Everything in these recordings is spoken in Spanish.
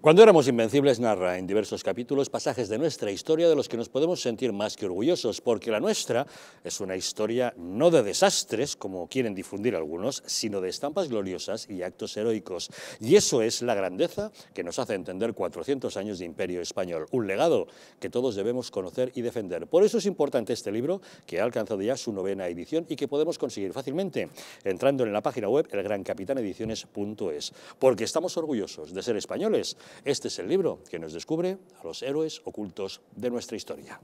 Cuando éramos invencibles narra en diversos capítulos pasajes de nuestra historia de los que nos podemos sentir más que orgullosos, porque la nuestra es una historia no de desastres, como quieren difundir algunos, sino de estampas gloriosas y actos heroicos. Y eso es la grandeza que nos hace entender 400 años de imperio español, un legado que todos debemos conocer y defender. Por eso es importante este libro, que ha alcanzado ya su 9ª edición y que podemos conseguir fácilmente entrando en la página web elgrancapitánediciones.es, porque estamos orgullosos de ser españoles. Este es el libro que nos descubre a los héroes ocultos de nuestra historia.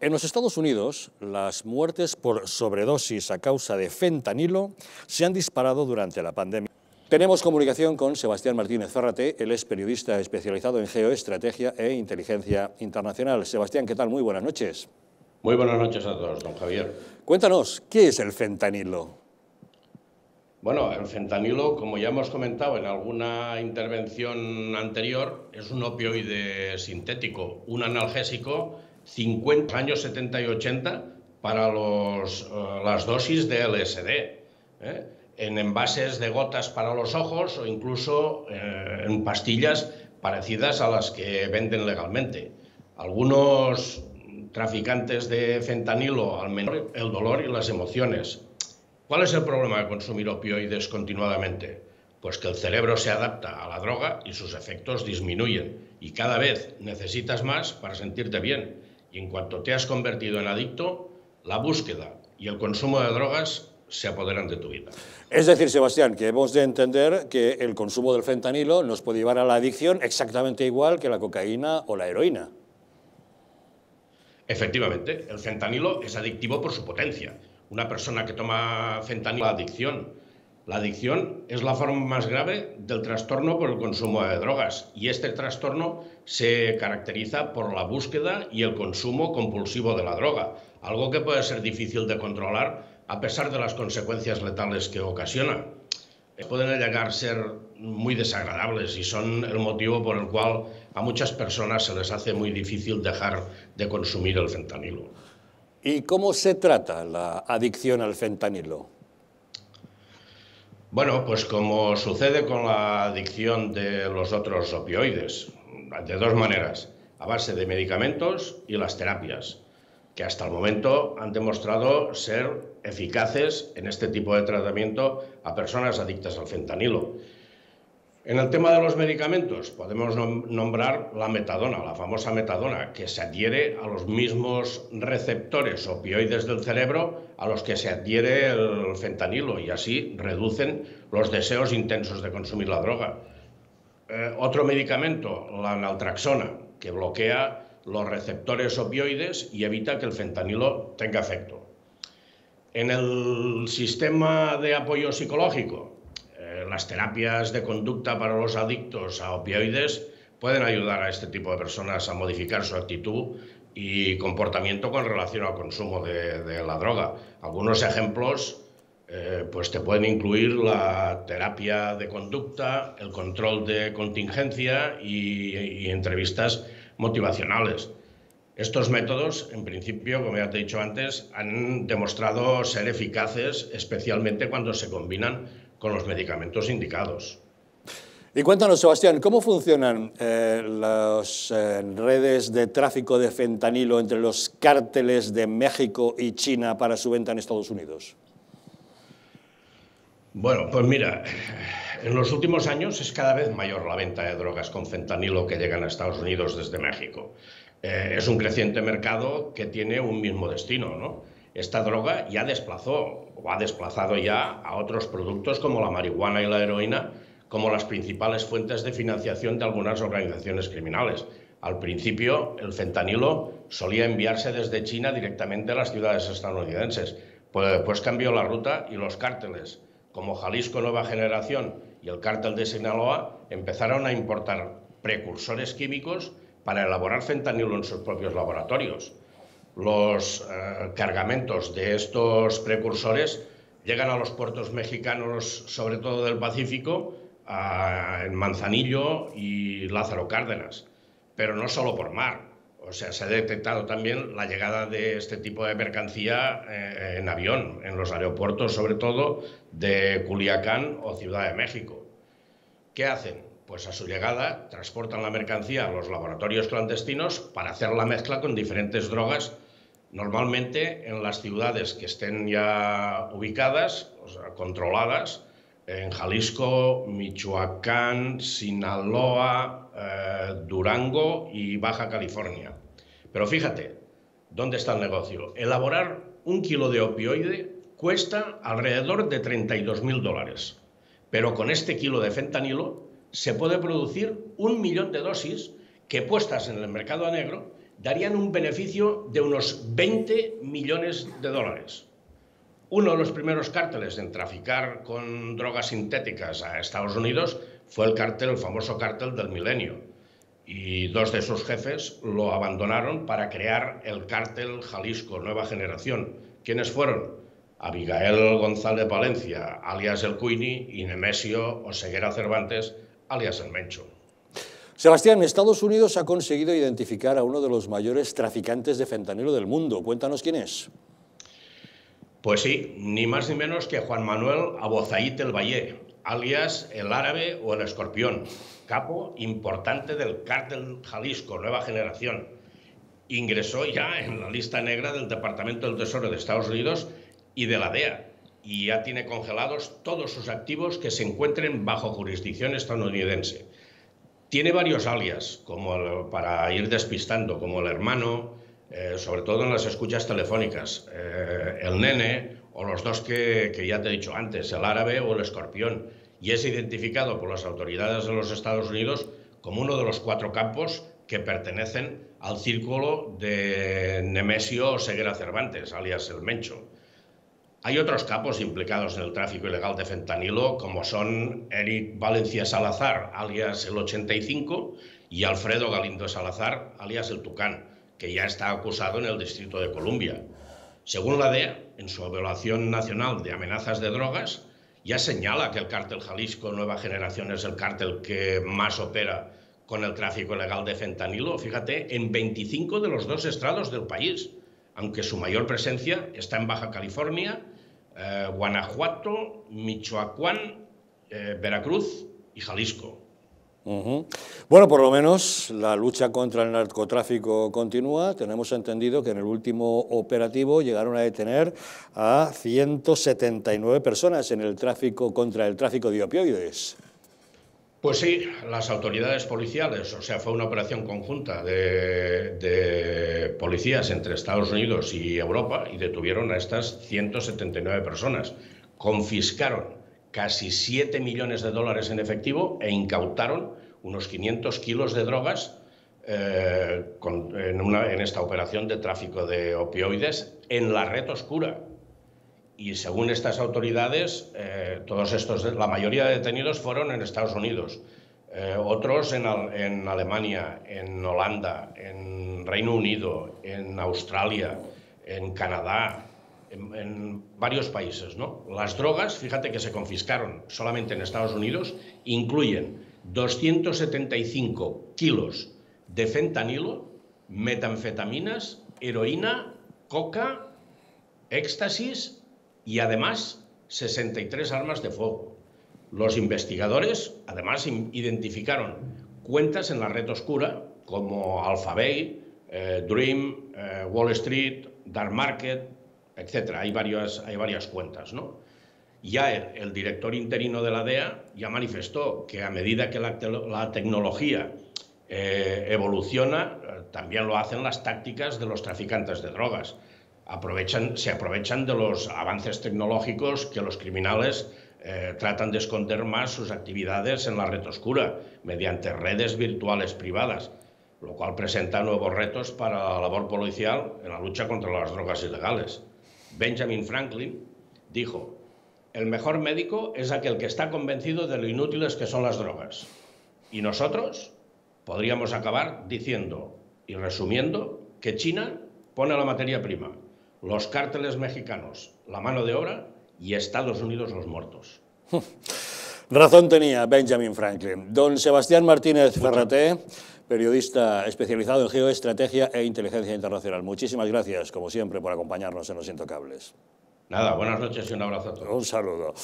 En los Estados Unidos, las muertes por sobredosis a causa de fentanilo se han disparado durante la pandemia. Tenemos comunicación con Sebastián Martínez Zárrate, él es periodista especializado en geoestrategia e inteligencia internacional. Sebastián, ¿qué tal? Muy buenas noches. Muy buenas noches a todos, don Javier. Cuéntanos, ¿qué es el fentanilo? Bueno, el fentanilo, como ya hemos comentado en alguna intervención anterior, es un opioide sintético, un analgésico, 50 años 70 y 80 para las dosis de LSD, en envases de gotas para los ojos o incluso en pastillas parecidas a las que venden legalmente. Algunos traficantes de fentanilo al menor el dolor y las emociones. ¿Cuál es el problema de consumir opioides continuadamente? Pues que el cerebro se adapta a la droga y sus efectos disminuyen y cada vez necesitas más para sentirte bien. Y en cuanto te has convertido en adicto, la búsqueda y el consumo de drogas se apoderan de tu vida. Es decir, Sebastián, que hemos de entender que el consumo del fentanilo nos puede llevar a la adicción exactamente igual que la cocaína o la heroína. Efectivamente, el fentanilo es adictivo por su potencia. Una persona que toma fentanilo, la adicción. La adicción es la forma más grave del trastorno por el consumo de drogas y este trastorno se caracteriza por la búsqueda y el consumo compulsivo de la droga, algo que puede ser difícil de controlar a pesar de las consecuencias letales que ocasiona. Pueden llegar a ser muy desagradables y son el motivo por el cual a muchas personas se les hace muy difícil dejar de consumir el fentanilo. ¿Y cómo se trata la adicción al fentanilo? Bueno, pues como sucede con la adicción de los otros opioides, de dos maneras, a base de medicamentos y las terapias, que hasta el momento han demostrado ser eficaces en este tipo de tratamiento a personas adictas al fentanilo. En el tema de los medicamentos podemos nombrar la metadona, la famosa metadona, que se adhiere a los mismos receptores opioides del cerebro a los que se adhiere el fentanilo y así reducen los deseos intensos de consumir la droga. Otro medicamento, la naltrexona, que bloquea los receptores opioides y evita que el fentanilo tenga efecto. En el sistema de apoyo psicológico, las terapias de conducta para los adictos a opioides pueden ayudar a este tipo de personas a modificar su actitud y comportamiento con relación al consumo de la droga. Algunos ejemplos pues te pueden incluir la terapia de conducta, el control de contingencia y entrevistas motivacionales. Estos métodos, en principio, como ya te he dicho antes, han demostrado ser eficaces, especialmente cuando se combinan con los medicamentos indicados. Y cuéntanos, Sebastián, ¿cómo funcionan las redes de tráfico de fentanilo entre los cárteles de México y China para su venta en Estados Unidos? Bueno, pues mira, en los últimos años es cada vez mayor la venta de drogas con fentanilo que llegan a Estados Unidos desde México. Es un creciente mercado que tiene un mismo destino, ¿no? Esta droga ya desplazó o ha desplazado ya a otros productos como la marihuana y la heroína como las principales fuentes de financiación de algunas organizaciones criminales. Al principio, el fentanilo solía enviarse desde China directamente a las ciudades estadounidenses, pero después cambió la ruta y los cárteles, como Jalisco Nueva Generación y el cártel de Sinaloa, empezaron a importar precursores químicos para elaborar fentanilo en sus propios laboratorios. Los cargamentos de estos precursores llegan a los puertos mexicanos, sobre todo del Pacífico, en Manzanillo y Lázaro Cárdenas, pero no solo por mar. O sea, se ha detectado también la llegada de este tipo de mercancía en avión, en los aeropuertos, sobre todo, de Culiacán o Ciudad de México. ¿Qué hacen? pues a su llegada transportan la mercancía a los laboratorios clandestinos para hacer la mezcla con diferentes drogas, normalmente en las ciudades que estén ya ubicadas, o sea, controladas, en Jalisco, Michoacán, Sinaloa, Durango y Baja California. Pero fíjate, ¿dónde está el negocio? Elaborar un kilo de opioide cuesta alrededor de $32.000, pero con este kilo de fentanilo se puede producir 1 millón de dosis que puestas en el mercado negro darían un beneficio de unos $20 millones. Uno de los primeros cárteles en traficar con drogas sintéticas a Estados Unidos fue el cártel, el famoso cártel del Milenio, y dos de sus jefes lo abandonaron para crear el cártel Jalisco Nueva Generación. ¿Quiénes fueron? Abigail González Valencia, alias El Cuini, y Nemesio Oseguera Cervantes, alias El Mencho. Sebastián, Estados Unidos ha conseguido identificar a uno de los mayores traficantes de fentanilo del mundo. Cuéntanos quién es. Pues sí, ni más ni menos que Juan Manuel Abozaí del Valle, alias El Árabe o El Escorpión, capo importante del cártel Jalisco Nueva Generación. Ingresó ya en la lista negra del Departamento del Tesoro de Estados Unidos y de la DEA, y ya tiene congelados todos sus activos que se encuentren bajo jurisdicción estadounidense. Tiene varios alias, como para ir despistando, como El Hermano, sobre todo en las escuchas telefónicas, El Nene, o los dos que ya te he dicho antes, El Árabe o El Escorpión, y es identificado por las autoridades de los Estados Unidos como uno de los 4 capos que pertenecen al círculo de Nemesio Oseguera Cervantes, alias El Mencho. Hay otros capos implicados en el tráfico ilegal de fentanilo, como son Eric Valencia Salazar, alias El 85, y Alfredo Galindo Salazar, alias El Tucán, que ya está acusado en el Distrito de Columbia. Según la DEA, en su evaluación nacional de amenazas de drogas, ya señala que el cártel Jalisco Nueva Generación es el cártel que más opera con el tráfico ilegal de fentanilo, fíjate, en 25 de los 2 estrados del país, aunque su mayor presencia está en Baja California, Guanajuato, Michoacán, Veracruz y Jalisco. Bueno, por lo menos la lucha contra el narcotráfico continúa. Tenemos entendido que en el último operativo llegaron a detener a 179 personas en el tráfico contra el tráfico de opioides. Pues sí, las autoridades policiales, o sea, fue una operación conjunta de policías entre Estados Unidos y Europa, y detuvieron a estas 179 personas. Confiscaron casi $7 millones en efectivo e incautaron unos 500 kilos de drogas en esta operación de tráfico de opioides en la red oscura. Y según estas autoridades, la mayoría de detenidos fueron en Estados Unidos, otros en Alemania, en Holanda, en Reino Unido, en Australia, en Canadá, en varios países, ¿no? Las drogas, fíjate que se confiscaron solamente en Estados Unidos, incluyen 275 kilos de fentanilo, metanfetaminas, heroína, coca, éxtasis, y además 63 armas de fuego. Los investigadores además identificaron cuentas en la red oscura como AlphaBay, Dream, Wall Street, Dark Market, etc. Hay varias cuentas, ¿no? Ya el director interino de la DEA ya manifestó que a medida que la tecnología evoluciona, también lo hacen las tácticas de los traficantes de drogas. Se aprovechan de los avances tecnológicos que los criminales tratan de esconder más sus actividades en la red oscura, mediante redes virtuales privadas, lo cual presenta nuevos retos para la labor policial en la lucha contra las drogas ilegales. Benjamin Franklin dijo: "El mejor médico es aquel que está convencido de lo inútiles que son las drogas". Y nosotros podríamos acabar diciendo y resumiendo que China pone la materia prima, los cárteles mexicanos la mano de obra y Estados Unidos los muertos. Razón tenía Benjamin Franklin. Don Sebastián Martínez Zárrate, periodista especializado en geoestrategia e inteligencia internacional. Muchísimas gracias, como siempre, por acompañarnos en Los Intocables. Nada, buenas noches y un abrazo a todos. Un saludo.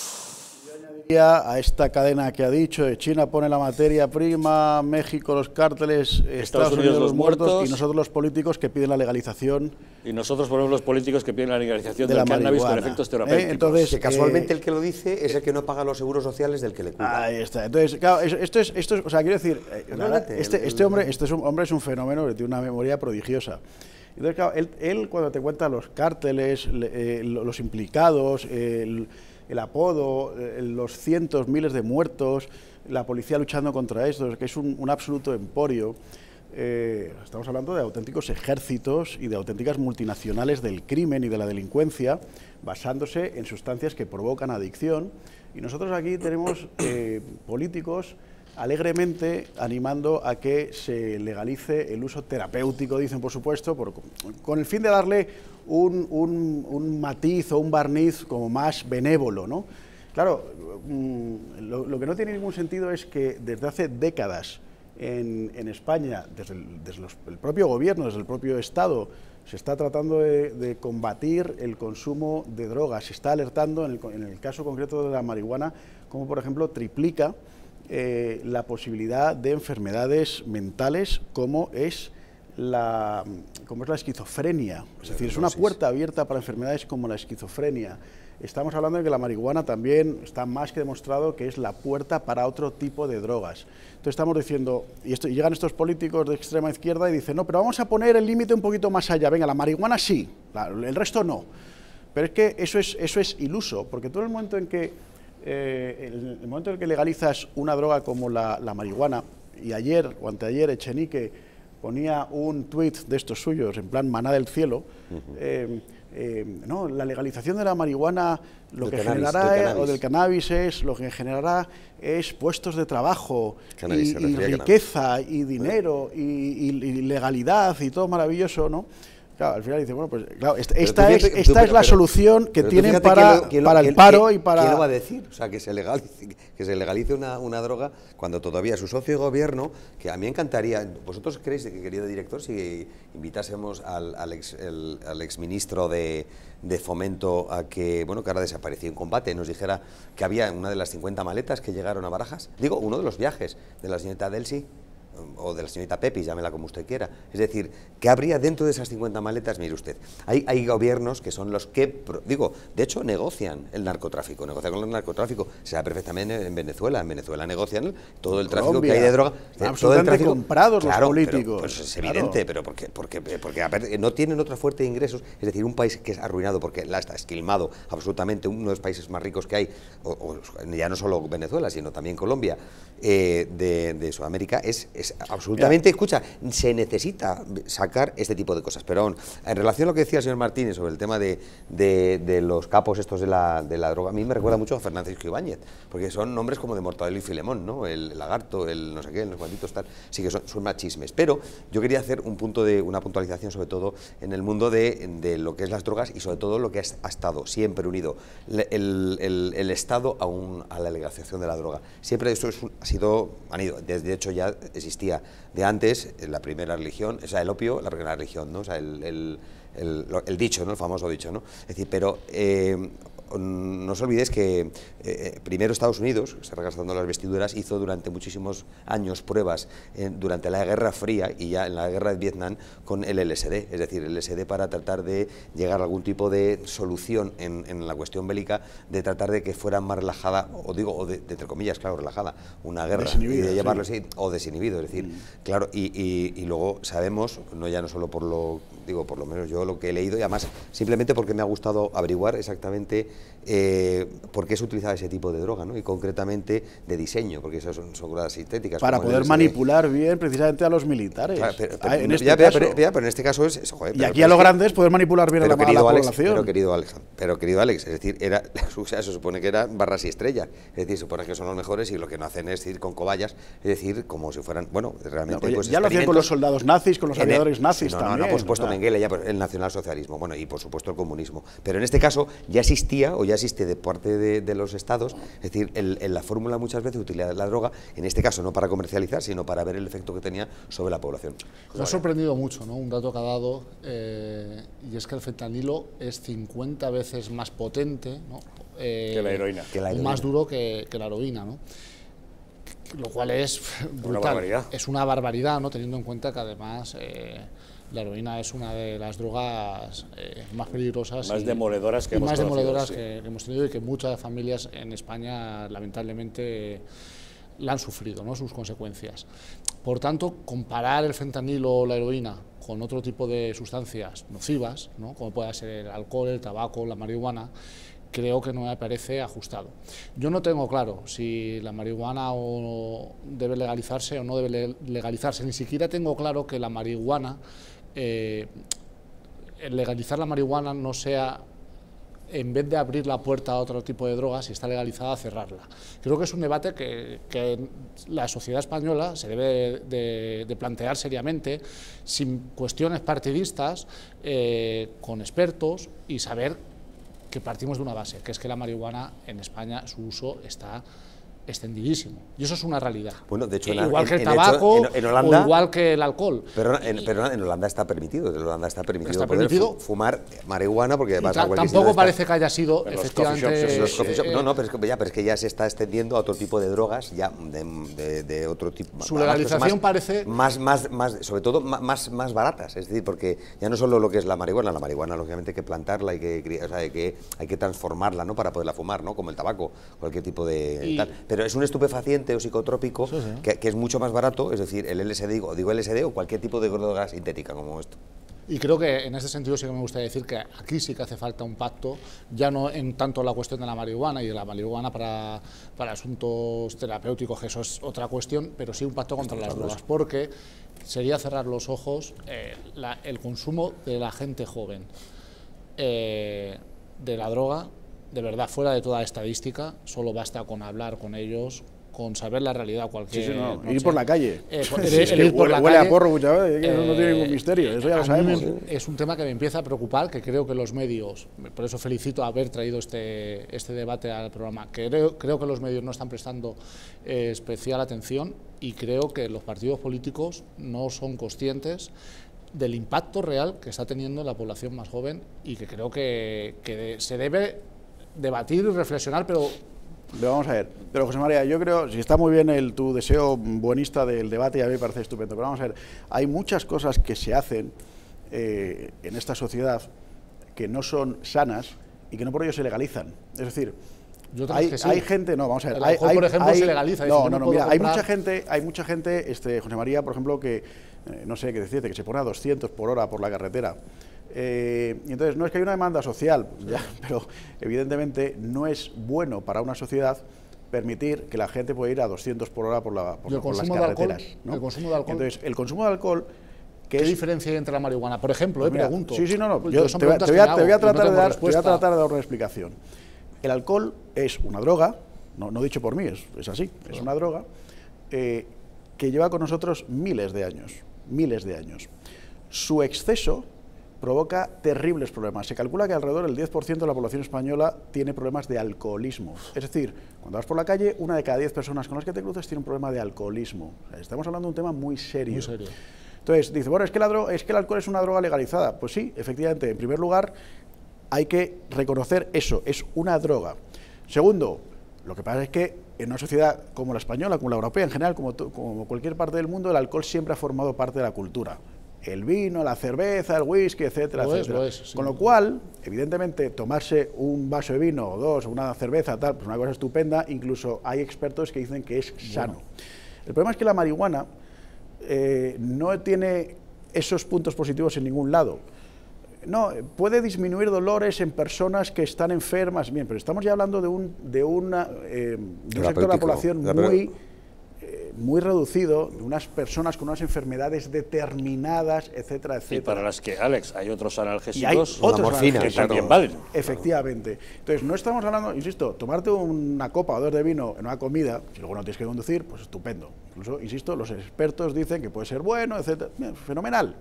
A esta cadena que ha dicho, China pone la materia prima, México los cárteles, Estados Unidos los muertos, y nosotros los políticos que piden la legalización. Y nosotros ponemos los políticos que piden la legalización de la cannabis con efectos terapéuticos. Entonces, que casualmente el que lo dice es el que no paga los seguros sociales del que le cura. Ahí está. Entonces, claro, esto es, o sea, quiero decir, este hombre es un fenómeno que tiene una memoria prodigiosa. Entonces, claro, él cuando te cuenta los cárteles, los implicados, el apodo, los cientos, miles de muertos, la policía luchando contra esto, que es un absoluto emporio. Estamos hablando de auténticos ejércitos y de auténticas multinacionales del crimen y de la delincuencia, basándose en sustancias que provocan adicción. Y nosotros aquí tenemos políticos alegremente animando a que se legalice el uso terapéutico, dicen, por supuesto, con el fin de darle un matiz o un barniz como más benévolo, ¿no? Claro, lo que no tiene ningún sentido es que desde hace décadas en España, desde el propio gobierno, desde el propio Estado, se está tratando de combatir el consumo de drogas. Se está alertando, en el caso concreto de la marihuana, como por ejemplo triplica la posibilidad de enfermedades mentales como es la esquizofrenia. Es decir, es una puerta abierta para enfermedades como la esquizofrenia. Estamos hablando de que la marihuana también está más que demostrado que es la puerta para otro tipo de drogas. Entonces estamos diciendo, y llegan estos políticos de extrema izquierda y dicen, no, pero vamos a poner el límite un poquito más allá, venga, la marihuana sí, el resto no. Pero es que eso es iluso, porque todo el momento en que legalizas una droga como la marihuana, y ayer o anteayer Echenique ponía un tuit de estos suyos, en plan maná del cielo, no, la legalización de la marihuana lo que generará es puestos de trabajo y riqueza y dinero y legalidad y todo maravilloso, ¿no? Claro, al final dice, bueno, pues claro, esta es la solución que tienen para el paro y para... ¿Qué lo va a decir? O sea, que se legalice una droga cuando todavía su socio de gobierno, que a mí me encantaría... ¿Vosotros creéis, querido director, si invitásemos al exministro de Fomento a que, bueno, que ahora desapareció en combate, nos dijera que había una de las 50 maletas que llegaron a Barajas? Digo, uno de los viajes de la señorita Delsi, o de la señorita Pepis, llámela como usted quiera. Es decir, ¿qué habría dentro de esas 50 maletas? Mire usted, hay gobiernos que son los que, de hecho, negocian el narcotráfico, negocian con el narcotráfico. Se sabe perfectamente en Venezuela negocian todo el tráfico que hay de droga. Absolutamente comprados los políticos. Pues es evidente, pero porque no tienen otra fuente de ingresos. Es decir, un país que es arruinado porque la está esquilmado absolutamente, uno de los países más ricos que hay, ya no solo Venezuela, sino también Colombia, de Sudamérica, es absolutamente, escucha, se necesita sacar este tipo de cosas. Pero aún, en relación a lo que decía el señor Martínez sobre el tema de los capos estos de la droga, a mí me recuerda mucho a Francisco Ibáñez, porque son nombres como de Mortadelo y Filemón, ¿no? El lagarto, el no sé qué, el no sé cuántitos, tal, sí que son más chismes. Pero yo quería hacer una puntualización sobre todo en el mundo de lo que es las drogas y sobre todo lo que ha estado siempre unido el Estado a la legalización de la droga. Siempre esto de hecho ya existía de antes la primera religión, o sea, el opio, la primera religión, ¿no? O sea, el dicho, ¿no? El famoso dicho, ¿no? Es decir, pero no os olvidéis que primero Estados Unidos, se regastando las vestiduras, hizo durante muchísimos años pruebas durante la Guerra Fría y ya en la Guerra de Vietnam con el LSD, es decir, el LSD para tratar de llegar a algún tipo de solución en la cuestión bélica, de tratar de que fuera más relajada, o entre comillas, claro, relajada, una guerra, y de llevarlo así, o desinhibido, es decir, claro, y luego sabemos, no solo por lo menos yo lo que he leído, y además simplemente porque me ha gustado averiguar exactamente por qué se utilizaba ese tipo de droga, ¿no? Y concretamente de diseño, porque esas son drogas sintéticas. Para poder manipular bien precisamente a los militares. Claro, pero en este caso es eso, joder. Y aquí a lo grande es poder manipular bien a la población. Pero querido Alex, es decir, se supone que eran barras y estrellas, es decir, se supone que son los mejores y lo que no hacen es ir con cobayas, es decir, como si fueran, bueno, realmente... No, pues, ya lo hacían con los soldados nazis, con los aviadores nazis también. No, por supuesto, Mengele, ya el nacionalsocialismo, bueno, y por supuesto el comunismo. Pero en este caso ya existía, o ya ya existe de parte de los estados, es decir, la fórmula muchas veces utiliza la droga, en este caso no para comercializar, sino para ver el efecto que tenía sobre la población. Nos ha sorprendido mucho, ¿no?, un dato que ha dado, y es que el fentanilo es 50 veces más potente, ¿no?, que la heroína. Más duro que la heroína, ¿no?, lo cual es brutal, es una barbaridad, ¿no?, teniendo en cuenta que además la heroína es una de las drogas más peligrosas, más demoledoras que hemos tenido y que muchas familias en España lamentablemente la han sufrido, ¿no?, sus consecuencias. Por tanto, comparar el fentanilo o la heroína con otro tipo de sustancias nocivas, ¿no?, como pueda ser el alcohol, el tabaco, la marihuana, creo que no me parece ajustado. Yo no tengo claro si la marihuana debe legalizarse o no debe legalizarse, ni siquiera tengo claro que la marihuana, legalizar la marihuana no sea, en vez de abrir la puerta a otro tipo de drogas, si está legalizada, cerrarla. Creo que es un debate que la sociedad española se debe de plantear seriamente, sin cuestiones partidistas, con expertos, y saber que partimos de una base, que es que la marihuana en España, su uso está extendidísimo. Y eso es una realidad. Bueno, de hecho, igual que el tabaco, en Holanda, o igual que el alcohol. Pero en Holanda está permitido, poder fumar marihuana, porque además tampoco parece que haya sido efectivamente. No, pero es que ya se está extendiendo a otro tipo de drogas, ya de otro tipo. Su legalización parece sobre todo más baratas, es decir, porque ya no solo lo que es la marihuana lógicamente hay que plantarla, hay que transformarla, ¿no?, para poderla fumar, ¿no?, como el tabaco, cualquier tipo de tal. Pero es un estupefaciente o psicotrópico que es mucho más barato, es decir, el LSD, o cualquier tipo de droga sintética como esto. Y creo que en este sentido sí que me gustaría decir que aquí sí que hace falta un pacto, ya no en tanto la cuestión de la marihuana y de la marihuana para asuntos terapéuticos, que eso es otra cuestión, pero sí un pacto contra las drogas, porque sería cerrar los ojos el consumo de la gente joven de la droga. De verdad, fuera de toda estadística, solo basta con hablar con ellos, con saber la realidad cualquier noche. Ir por la calle. Huele a porro muchas veces, no tiene ningún misterio, eso ya lo sabemos. Es un tema que me empieza a preocupar, que creo que los medios, por eso felicito haber traído este debate al programa, creo que los medios no están prestando especial atención, y creo que los partidos políticos no son conscientes del impacto real que está teniendo la población más joven, y que creo que se debe debatir y reflexionar, pero vamos a ver. Pero José María, yo creo, si está muy bien tu deseo buenista del debate, a mí me parece estupendo, pero vamos a ver, hay muchas cosas que se hacen en esta sociedad que no son sanas y que no por ello se legalizan. Es decir, hay gente, por ejemplo, se legaliza. Hay mucha gente, José María, por ejemplo, que, no sé qué decirte, que se pone a 200 por hora por la carretera. Y entonces, no es que hay una demanda social, pero evidentemente no es bueno para una sociedad permitir que la gente pueda ir a 200 por hora por las carreteras. ¿No? El consumo de alcohol. Entonces, el consumo de alcohol. ¿Qué diferencia hay entre la marihuana? Por ejemplo, pregunto. Sí, sí, no. Yo te voy a tratar de dar una explicación. El alcohol es una droga, no dicho por mí, es así, es una droga que lleva con nosotros miles de años. Su exceso provoca terribles problemas. Se calcula que alrededor del 10% de la población española tiene problemas de alcoholismo. Es decir, cuando vas por la calle, una de cada 10 personas con las que te cruces tiene un problema de alcoholismo. O sea, estamos hablando de un tema muy serio. Muy serio. Entonces, dice, bueno, es que el alcohol es una droga legalizada. Pues sí, efectivamente, en primer lugar, hay que reconocer eso, es una droga. Segundo, lo que pasa es que en una sociedad como la española, como la europea en general, como cualquier parte del mundo, el alcohol siempre ha formado parte de la cultura. El vino, la cerveza, el whisky, etcétera, etcétera. Con lo cual, evidentemente, tomarse un vaso de vino o dos, una cerveza, tal, pues una cosa estupenda, incluso hay expertos que dicen que es sano. El problema es que la marihuana no tiene esos puntos positivos en ningún lado. No, puede disminuir dolores en personas que están enfermas, bien, pero estamos ya hablando de un sector de la población muy reducido, de unas personas con unas enfermedades determinadas, etcétera, etcétera. Y para las que, Alex, hay otros analgésicos, hay otros morfinas, que también valen. Efectivamente. Entonces, no estamos hablando, insisto, tomarte una copa o dos de vino en una comida, si luego no tienes que conducir, pues estupendo. Incluso, insisto, los expertos dicen que puede ser bueno, etcétera, fenomenal.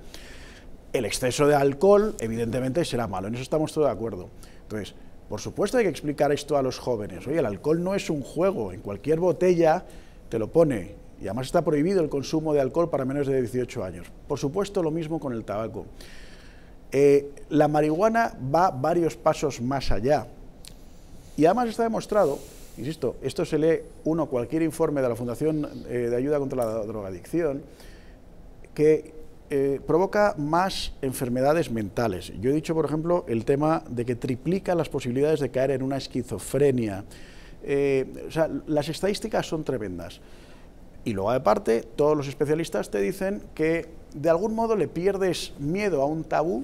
El exceso de alcohol, evidentemente, será malo, en eso estamos todos de acuerdo. Entonces, Por supuesto hay que explicar esto a los jóvenes. Oye, el alcohol no es un juego, en cualquier botella te lo pone. Y además está prohibido el consumo de alcohol para menores de 18 años. Por supuesto lo mismo con el tabaco. La marihuana va varios pasos más allá. Y además está demostrado, insisto, esto se lee uno cualquier informe de la Fundación de Ayuda contra la Drogadicción, que provoca más enfermedades mentales. Yo he dicho, por ejemplo, el tema de que triplica las posibilidades de caer en una esquizofrenia. O sea, las estadísticas son tremendas. Y luego, aparte, todos los especialistas te dicen que de algún modo le pierdes miedo a un tabú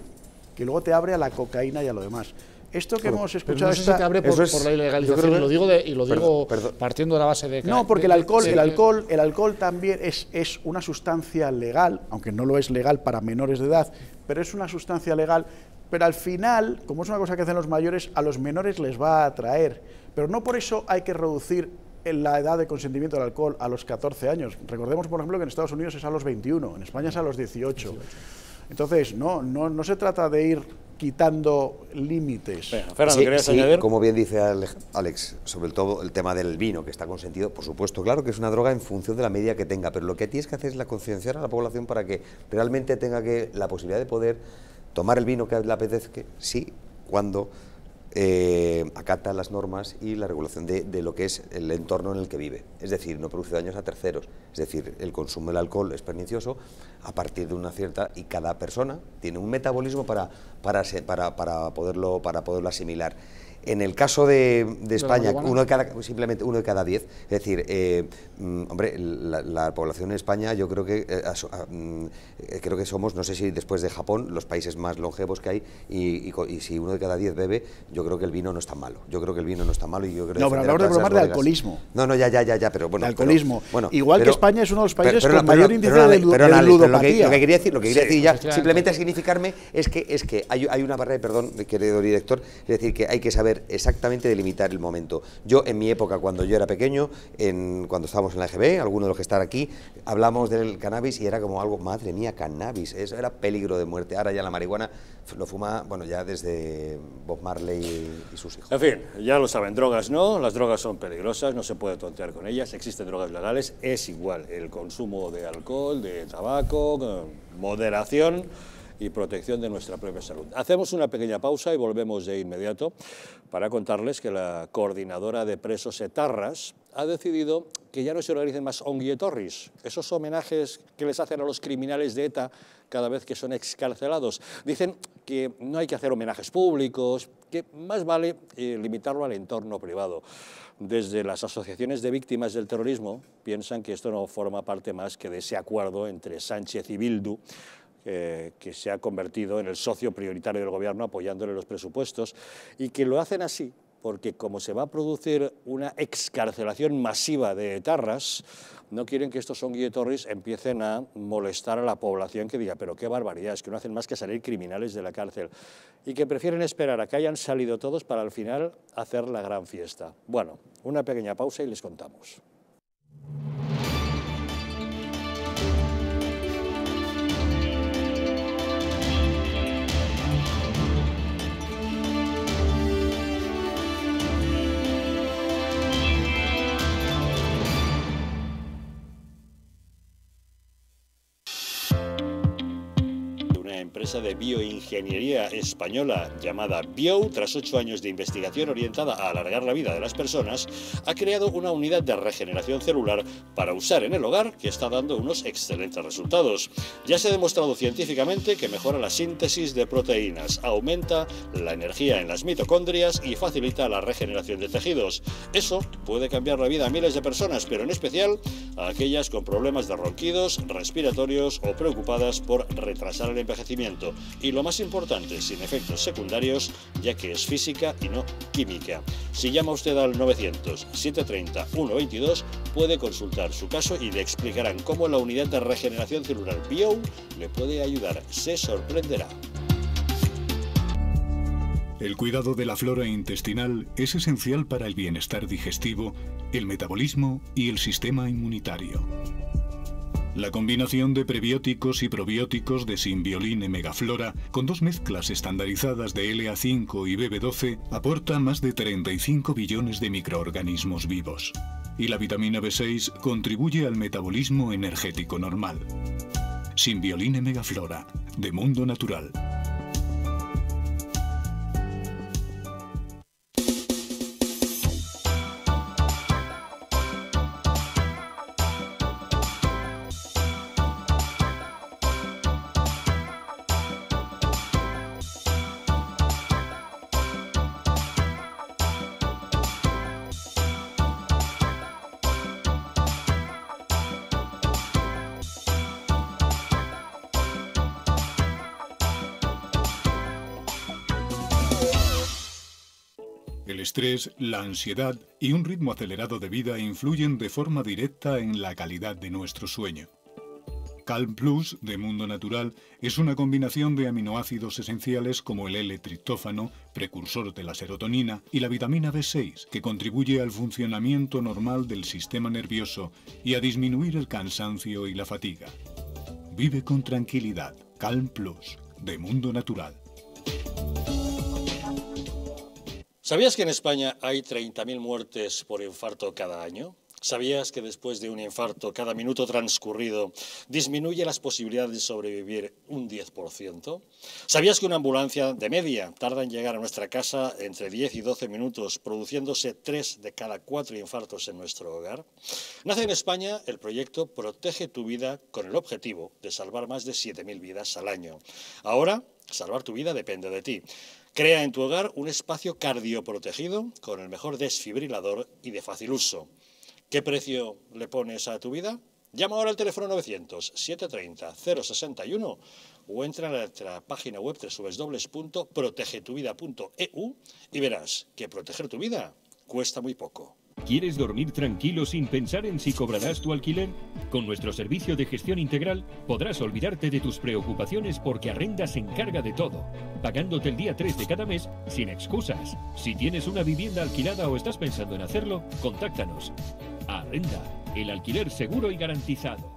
que luego te abre a la cocaína y a lo demás. Esto que hemos escuchado... Eso te abre por la ilegalización, y lo digo, partiendo de la base de... No, porque el alcohol también es una sustancia legal, aunque no lo es legal para menores de edad, pero es una sustancia legal, pero al final, como es una cosa que hacen los mayores, a los menores les va a atraer. Pero no por eso hay que reducir la edad de consentimiento del alcohol a los 14 años. Recordemos, por ejemplo, que en Estados Unidos es a los 21, en España es a los 18. Entonces, no se trata de ir quitando límites. Fernando, ¿querías añadir? Como bien dice Alex, sobre todo el tema del vino, que está consentido, por supuesto, claro que es una droga en función de la medida que tenga, pero lo que tienes que hacer es la concienciar a la población para que realmente tenga la posibilidad de poder tomar el vino que le apetezca, sí, cuando acata las normas y la regulación de lo que es el entorno en el que vive. Es decir, no produce daños a terceros. Es decir, el consumo del alcohol es pernicioso a partir de una cierta... Y cada persona tiene un metabolismo para poderlo asimilar. En el caso de España, simplemente uno de cada 10. Es decir, hombre, la población en España, yo creo que somos, no sé si después de Japón, los países más longevos que hay, y si 1 de cada 10 bebe, yo creo que el vino no es tan malo. Yo creo que el vino no es tan malo y yo creo... No, pero hablamos de problemas de alcoholismo. No, no, ya, pero bueno... De alcoholismo. Igual que España es uno de los países con mayor índice de ludopatía. Lo que quería decir ya, simplemente significarme, es que hay una barrera, perdón, querido director, es decir, que hay que saber exactamente delimitar el momento. Yo en mi época, cuando yo era pequeño, cuando estábamos en la EGB, algunos de los que están aquí, hablamos del cannabis y era como algo, madre mía, cannabis, eso era peligro de muerte. Ahora ya la marihuana lo fuma, bueno, ya desde Bob Marley y sus hijos. En fin, ya lo saben, drogas no, las drogas son peligrosas, no se puede tontear con ellas, existen drogas legales, es igual, el consumo de alcohol, de tabaco, moderación y protección de nuestra propia salud. Hacemos una pequeña pausa y volvemos de inmediato para contarles que la coordinadora de presos etarras ha decidido que ya no se organicen más ongietorris, esos homenajes que les hacen a los criminales de ETA cada vez que son excarcelados. Dicen que no hay que hacer homenajes públicos, que más vale limitarlo al entorno privado. Desde las asociaciones de víctimas del terrorismo piensan que esto no forma parte más que de ese acuerdo entre Sánchez y Bildu, que se ha convertido en el socio prioritario del gobierno apoyándole los presupuestos, y que lo hacen así porque como se va a producir una excarcelación masiva de etarras, no quieren que estos onguietorris empiecen a molestar a la población que diga, pero qué barbaridad, es que no hacen más que salir criminales de la cárcel, y que prefieren esperar a que hayan salido todos para al final hacer la gran fiesta. Bueno, una pequeña pausa y les contamos. Empresa de bioingeniería española llamada Bio, tras 8 años de investigación orientada a alargar la vida de las personas, ha creado una unidad de regeneración celular para usar en el hogar que está dando unos excelentes resultados. Ya se ha demostrado científicamente que mejora la síntesis de proteínas, aumenta la energía en las mitocondrias y facilita la regeneración de tejidos. Eso puede cambiar la vida a miles de personas, pero en especial a aquellas con problemas de ronquidos, respiratorios o preocupadas por retrasar el envejecimiento. Y lo más importante, sin efectos secundarios, ya que es física y no química. Si llama usted al 900-730-122, puede consultar su caso y le explicarán cómo la unidad de regeneración celular Bio le puede ayudar. Se sorprenderá. El cuidado de la flora intestinal es esencial para el bienestar digestivo, el metabolismo y el sistema inmunitario. La combinación de prebióticos y probióticos de Symbiolin y Megaflora, con dos mezclas estandarizadas de LA5 y BB12, aporta más de 35 billones de microorganismos vivos. Y la vitamina B6 contribuye al metabolismo energético normal. Symbiolin y Megaflora, de Mundo Natural. El estrés, la ansiedad y un ritmo acelerado de vida influyen de forma directa en la calidad de nuestro sueño. Calm Plus, de Mundo Natural, es una combinación de aminoácidos esenciales como el L-triptófano, precursor de la serotonina, y la vitamina B6, que contribuye al funcionamiento normal del sistema nervioso y a disminuir el cansancio y la fatiga. Vive con tranquilidad. Calm Plus, de Mundo Natural. ¿Sabías que en España hay 30.000 muertes por infarto cada año? ¿Sabías que después de un infarto, cada minuto transcurrido disminuye las posibilidades de sobrevivir un 10%? ¿Sabías que una ambulancia de media tarda en llegar a nuestra casa entre 10 y 12 minutos, produciéndose 3 de cada 4 infartos en nuestro hogar? Nace en España el proyecto Protege tu Vida, con el objetivo de salvar más de 7.000 vidas al año. Ahora, salvar tu vida depende de ti. Crea en tu hogar un espacio cardioprotegido con el mejor desfibrilador y de fácil uso. ¿Qué precio le pones a tu vida? Llama ahora al teléfono 900-730-061 o entra a nuestra página web www.protegetuvida.eu y verás que proteger tu vida cuesta muy poco. ¿Quieres dormir tranquilo sin pensar en si cobrarás tu alquiler? Con nuestro servicio de gestión integral podrás olvidarte de tus preocupaciones, porque Arrenda se encarga de todo, pagándote el día 3 de cada mes sin excusas. Si tienes una vivienda alquilada o estás pensando en hacerlo, contáctanos. Arrenda, el alquiler seguro y garantizado.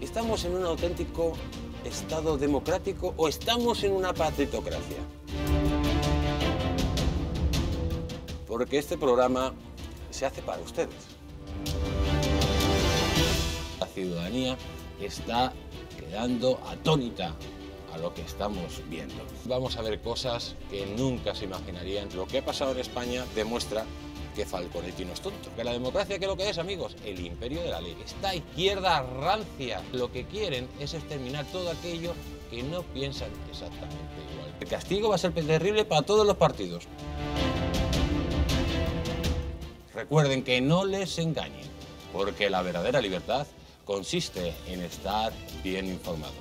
¿Estamos en un auténtico estado democrático o estamos en una patritocracia? Porque este programa se hace para ustedes. La ciudadanía está quedando atónita a lo que estamos viendo. Vamos a ver cosas que nunca se imaginarían. Lo que ha pasado en España demuestra que Falconetti no es tonto. Que la democracia, ¿qué es lo que es, amigos? El imperio de la ley. Esta izquierda rancia, lo que quieren es exterminar todo aquello que no piensan exactamente igual. El castigo va a ser terrible para todos los partidos. Recuerden que no les engañen, porque la verdadera libertad consiste en estar bien informados.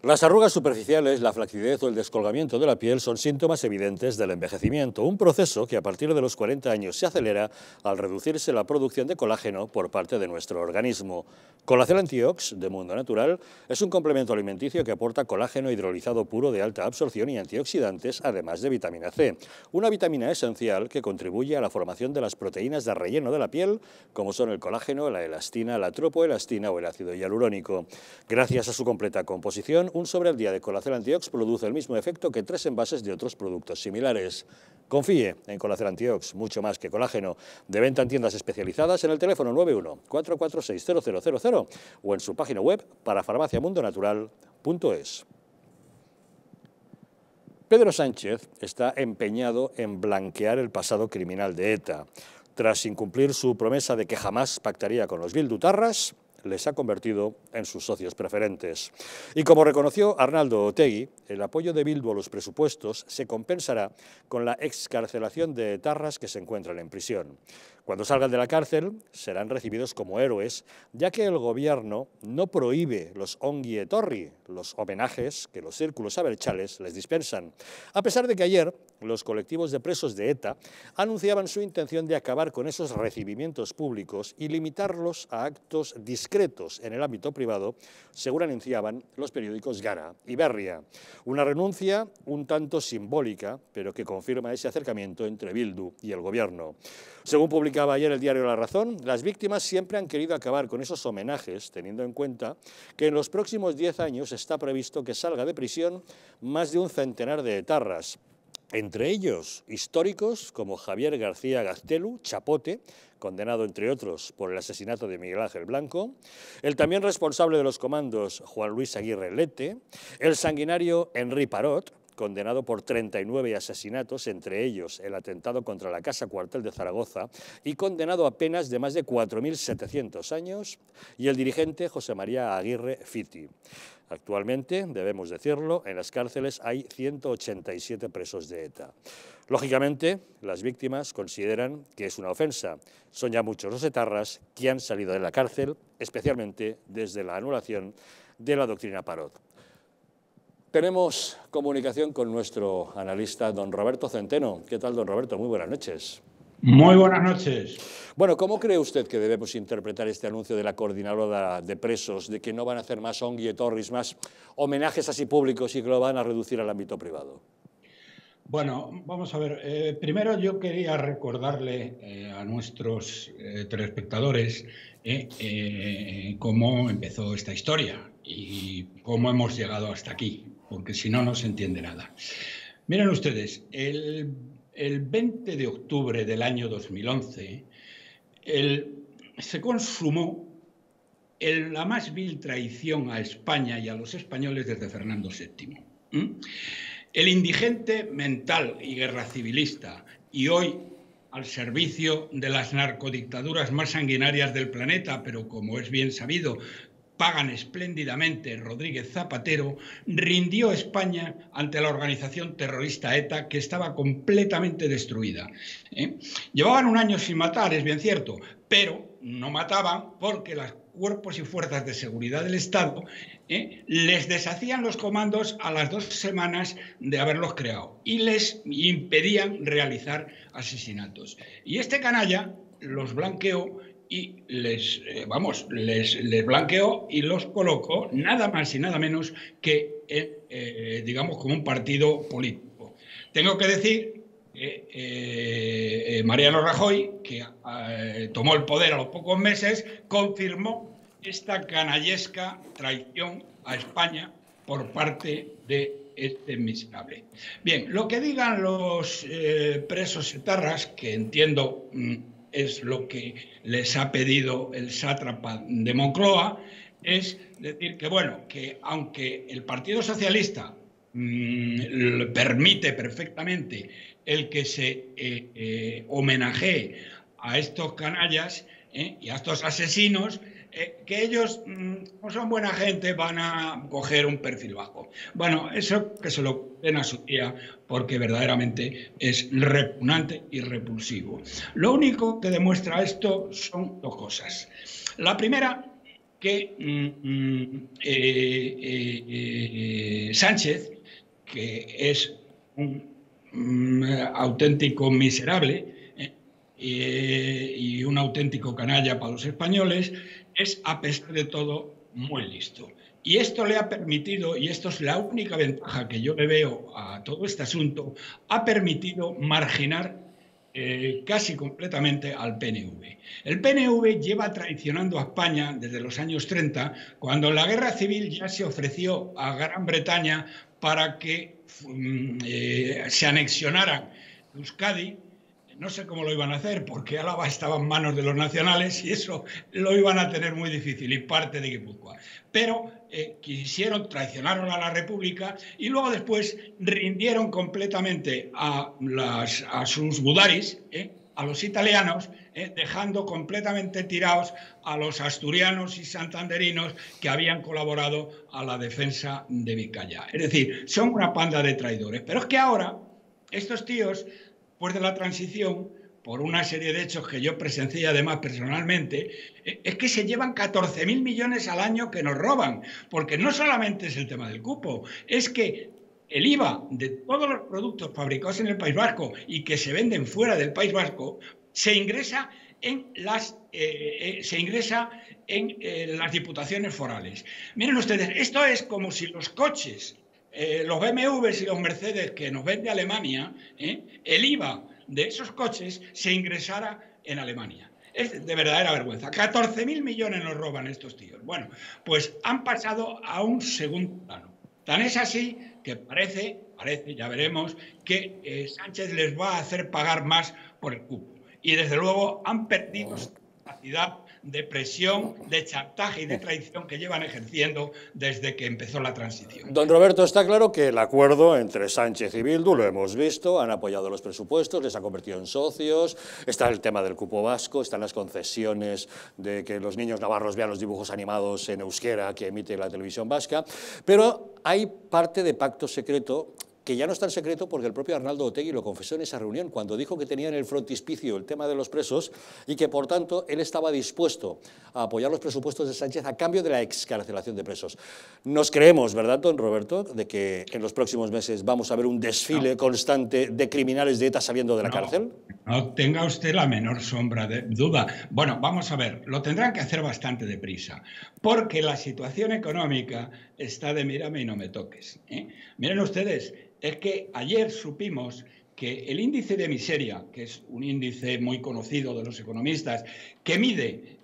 Las arrugas superficiales, la flacidez o el descolgamiento de la piel son síntomas evidentes del envejecimiento, un proceso que a partir de los 40 años se acelera al reducirse la producción de colágeno por parte de nuestro organismo. Colacel Antiox, de Mundo Natural, es un complemento alimenticio que aporta colágeno hidrolizado puro de alta absorción y antioxidantes, además de vitamina C, una vitamina esencial que contribuye a la formación de las proteínas de relleno de la piel, como son el colágeno, la elastina, la tropoelastina o el ácido hialurónico. Gracias a su completa composición, un sobre al día de Colacel Antiox produce el mismo efecto que 3 envases de otros productos similares. Confíe en Colacel Antiox, mucho más que colágeno. De venta en tiendas especializadas en el teléfono 91-446-0000 o en su página web para farmaciamundonatural.es. Pedro Sánchez está empeñado en blanquear el pasado criminal de ETA. Tras incumplir su promesa de que jamás pactaría con los bildutarras, les ha convertido en sus socios preferentes. Y como reconoció Arnaldo Otegui, el apoyo de Bildu a los presupuestos se compensará con la excarcelación de etarras que se encuentran en prisión. Cuando salgan de la cárcel serán recibidos como héroes, ya que el gobierno no prohíbe los ongi etorri, los homenajes que los círculos abertzales les dispensan, a pesar de que ayer los colectivos de presos de ETA anunciaban su intención de acabar con esos recibimientos públicos y limitarlos a actos discretos en el ámbito privado, según anunciaban los periódicos Gara y Berria. Una renuncia un tanto simbólica, pero que confirma ese acercamiento entre Bildu y el gobierno. Según publicaba ayer el diario La Razón, las víctimas siempre han querido acabar con esos homenajes, teniendo en cuenta que en los próximos 10 años está previsto que salga de prisión más de un centenar de etarras, entre ellos históricos como Javier García Gaztelu, Chapote, condenado entre otros por el asesinato de Miguel Ángel Blanco, el también responsable de los comandos Juan Luis Aguirre Lete, el sanguinario Enrique Parot, condenado por 39 asesinatos, entre ellos el atentado contra la Casa Cuartel de Zaragoza y condenado a penas de más de 4.700 años, y el dirigente José María Aguirre Fiti. Actualmente, debemos decirlo, en las cárceles hay 187 presos de ETA. Lógicamente, las víctimas consideran que es una ofensa. Son ya muchos los etarras que han salido de la cárcel, especialmente desde la anulación de la doctrina Parot. Tenemos comunicación con nuestro analista, don Roberto Centeno. ¿Qué tal, don Roberto? Muy buenas noches. Muy buenas noches. Bueno, ¿cómo cree usted que debemos interpretar este anuncio de la coordinadora de presos, de que no van a hacer más ongi etorris, más homenajes así públicos y que lo van a reducir al ámbito privado? Bueno, vamos a ver. Primero yo quería recordarle a nuestros telespectadores cómo empezó esta historia y cómo hemos llegado hasta aquí, porque si no, no se entiende nada. Miren ustedes, el 20 de octubre del año 2011 se consumó la más vil traición a España y a los españoles desde Fernando VII. El indigente mental y guerra civilista, y hoy al servicio de las narcodictaduras más sanguinarias del planeta, pero como es bien sabido, pagan espléndidamente Rodríguez Zapatero, rindió España ante la organización terrorista ETA, que estaba completamente destruida. Llevaban un año sin matar, es bien cierto, pero no mataban porque los cuerpos y fuerzas de seguridad del Estado les deshacían los comandos a las 2 semanas de haberlos creado y les impedían realizar asesinatos. Y este canalla los blanqueó y les blanqueó y los colocó nada más y nada menos que, digamos, como un partido político. Tengo que decir que Mariano Rajoy, que tomó el poder a los pocos meses, confirmó esta canallesca traición a España por parte de este miserable. Bien, lo que digan los presos etarras, que entiendo es lo que les ha pedido el sátrapa de Moncloa, es decir que, bueno, que aunque el Partido Socialista permite perfectamente el que se homenajee a estos canallas y a estos asesinos, que ellos, como son buena gente, van a coger un perfil bajo. Bueno, eso que se lo den a su tía, porque verdaderamente es repugnante y repulsivo. Lo único que demuestra esto son 2 cosas. La primera, que Sánchez, que es un auténtico miserable y un auténtico canalla para los españoles, es, a pesar de todo, muy listo. Y esto le ha permitido, y esto es la única ventaja que yo le veo a todo este asunto, ha permitido marginar casi completamente al PNV. El PNV lleva traicionando a España desde los años 30, cuando en la Guerra Civil ya se ofreció a Gran Bretaña para que se anexionara Euskadi. No sé cómo lo iban a hacer, porque Álava estaba en manos de los nacionales y eso lo iban a tener muy difícil, y parte de Guipúzcoa. Pero quisieron, traicionaron a la República y luego después rindieron completamente a sus gudaris, a los italianos, dejando completamente tirados a los asturianos y santanderinos que habían colaborado a la defensa de Vizcaya. Es decir, son una panda de traidores. Pero es que ahora, estos tíos, después de la transición, por una serie de hechos que yo presencié además personalmente, es que se llevan 14.000 millones al año que nos roban, porque no solamente es el tema del cupo, es que el IVA de todos los productos fabricados en el País Vasco y que se venden fuera del País Vasco se ingresa en las diputaciones forales. Miren ustedes, esto es como si los coches, los BMWs y los Mercedes que nos vende Alemania, el IVA de esos coches se ingresara en Alemania. Es de verdadera vergüenza. 14.000 millones nos roban estos tíos. Bueno, pues han pasado a un segundo plano. Tan es así que parece, ya veremos, que Sánchez les va a hacer pagar más por el cupo. Y desde luego han perdido su capacidad de presión, de chantaje y de traición que llevan ejerciendo desde que empezó la transición. Don Roberto, está claro que el acuerdo entre Sánchez y Bildu, lo hemos visto, han apoyado los presupuestos, les han convertido en socios, está el tema del cupo vasco, están las concesiones de que los niños navarros vean los dibujos animados en euskera que emite la televisión vasca, pero hay parte de pacto secreto que ya no está en secreto porque el propio Arnaldo Otegui lo confesó en esa reunión cuando dijo que tenía en el frontispicio el tema de los presos y que, por tanto, él estaba dispuesto a apoyar los presupuestos de Sánchez a cambio de la excarcelación de presos. Nos creemos, ¿verdad, don Roberto?, de que en los próximos meses vamos a ver un desfile constante de criminales de ETA saliendo de la cárcel. No tenga usted la menor sombra de duda. Bueno, vamos a ver, lo tendrán que hacer bastante deprisa porque la situación económica está de mírame y no me toques, ¿eh? Miren ustedes, es que ayer supimos que el índice de miseria, que es un índice muy conocido de los economistas, que mide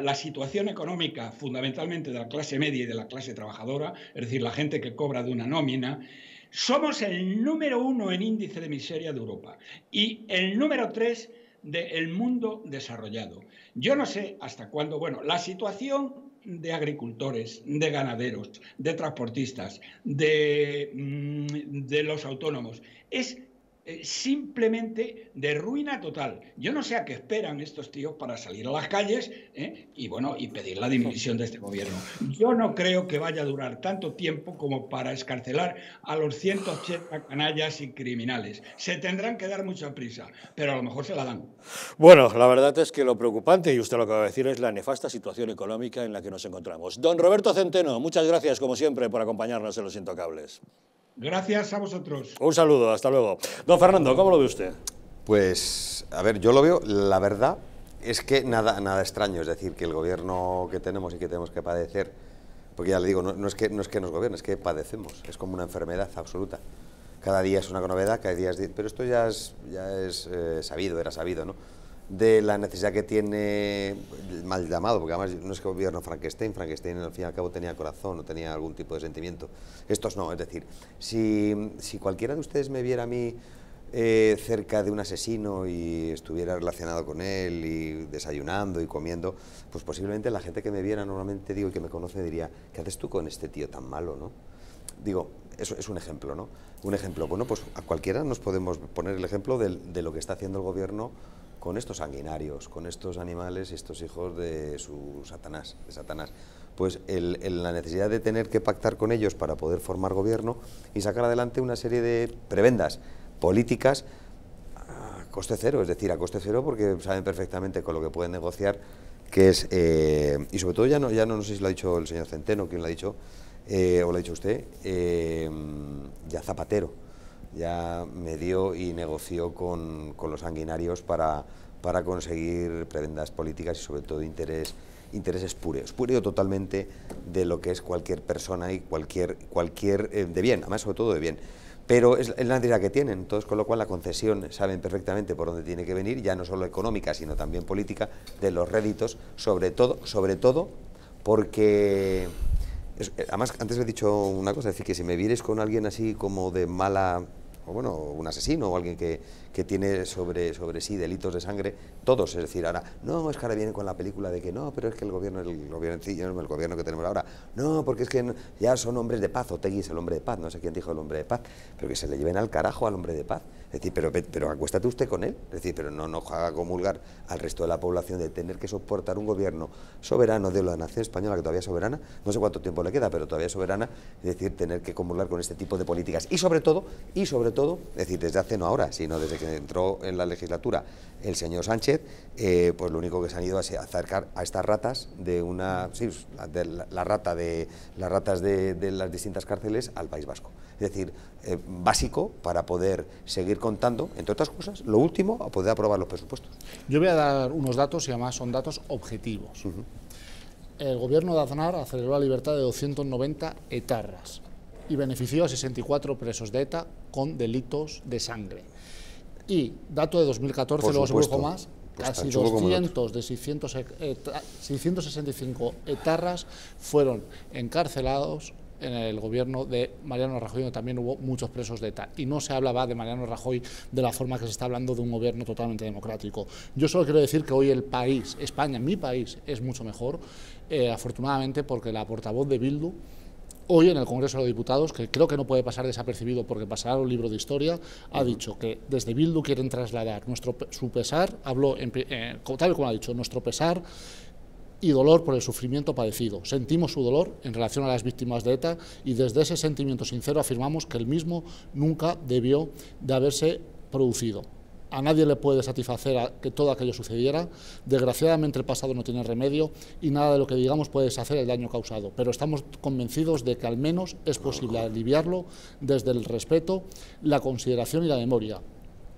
la situación económica fundamentalmente de la clase media y de la clase trabajadora, es decir, la gente que cobra de una nómina, somos el número 1 en índice de miseria de Europa y el número 3 del mundo desarrollado. Yo no sé hasta cuándo, bueno, la situación de agricultores, de ganaderos, de transportistas, de los autónomos. Es simplemente de ruina total. Yo no sé a qué esperan estos tíos para salir a las calles y, bueno, y pedir la dimisión de este gobierno. Yo no creo que vaya a durar tanto tiempo como para escarcelar a los 180 canallas y criminales. Se tendrán que dar mucha prisa, pero a lo mejor se la dan. Bueno, la verdad es que lo preocupante, y usted lo acaba de decir, es la nefasta situación económica en la que nos encontramos. Don Roberto Centeno, muchas gracias, como siempre, por acompañarnos en Los Intocables. Gracias a vosotros. Un saludo, hasta luego. Don Fernando, ¿cómo lo ve usted? Pues, a ver, yo lo veo, la verdad, es que nada extraño. Es decir, que el gobierno que tenemos y que tenemos que padecer, porque ya le digo, no es que nos gobierne, es que padecemos. Es como una enfermedad absoluta. Cada día es una novedad, cada día es... Pero esto ya es sabido, era sabido, ¿no? De la necesidad que tiene el mal llamado, porque además no es que gobierno Frankenstein al fin y al cabo tenía corazón o tenía algún tipo de sentimiento. Estos no, es decir, si cualquiera de ustedes me viera a mí cerca de un asesino y estuviera relacionado con él y desayunando y comiendo, pues posiblemente la gente que me viera normalmente, digo, y que me conoce diría, ¿qué haces tú con este tío tan malo, no? Digo, eso es un ejemplo, ¿no? Un ejemplo, bueno, pues a cualquiera nos podemos poner el ejemplo de lo que está haciendo el gobierno con estos sanguinarios, con estos animales, estos hijos de su Satanás, de Satanás. Pues la necesidad de tener que pactar con ellos para poder formar gobierno y sacar adelante una serie de prebendas políticas a coste cero, es decir, a coste cero porque saben perfectamente con lo que pueden negociar, que es, y sobre todo ya no sé si lo ha dicho el señor Centeno, quién lo ha dicho, o lo ha dicho usted, ya Zapatero. Ya medió y negoció con los sanguinarios para conseguir prebendas políticas y sobre todo interés espúreo totalmente de lo que es cualquier persona y cualquier de bien, además sobre todo de bien. Pero es la necesidad que tienen, entonces con lo cual la concesión saben perfectamente por dónde tiene que venir, ya no solo económica sino también política, de los réditos, sobre todo porque... Además, antes he dicho una cosa, es decir, que si me vieres con alguien así como de mala, o bueno, un asesino o alguien que tiene sobre sí delitos de sangre, todos, es decir, ahora, no, es que ahora vienen con la película de que no, pero es que el gobierno que tenemos ahora, no, porque es que ya son hombres de paz, Otegui es el hombre de paz, no sé quién dijo el hombre de paz, pero que se le lleven al carajo al hombre de paz, Es decir, pero acuéstate usted con él, es decir, pero no nos haga comulgar al resto de la población de tener que soportar un gobierno soberano de la nación española, que todavía es soberana, no sé cuánto tiempo le queda, pero todavía es soberana, es decir, tener que comulgar con este tipo de políticas. Y sobre todo, es decir, desde hace no ahora, sino desde que entró en la legislatura el señor Sánchez, pues lo único que se han ido es acercar a estas ratas de una, sí, de la rata de las ratas de las distintas cárceles al País Vasco. Es decir, básico para poder seguir contando, entre otras cosas, lo último, a poder aprobar los presupuestos. Yo voy a dar unos datos y además son datos objetivos. El gobierno de Aznar aceleró la libertad de 290 etarras y benefició a 64 presos de ETA con delitos de sangre. Y dato de 2014, por luego supuesto, se produjo más, pues casi 200 de 665 etarras fueron encarcelados en el gobierno de Mariano Rajoy, donde también hubo muchos presos de ETA. Y no se hablaba de Mariano Rajoy de la forma que se está hablando de un gobierno totalmente democrático. Yo solo quiero decir que hoy el país, España, mi país, es mucho mejor, afortunadamente, porque la portavoz de Bildu, hoy en el Congreso de los Diputados, que creo que no puede pasar desapercibido porque pasará un libro de historia, ha dicho que desde Bildu quieren trasladar su pesar, habló, tal como ha dicho, nuestro pesar y dolor por el sufrimiento padecido. Sentimos su dolor en relación a las víctimas de ETA y desde ese sentimiento sincero afirmamos que el mismo nunca debió de haberse producido. A nadie le puede satisfacer a que todo aquello sucediera. Desgraciadamente el pasado no tiene remedio y nada de lo que digamos puede deshacer el daño causado, pero estamos convencidos de que al menos es posible aliviarlo desde el respeto, la consideración y la memoria.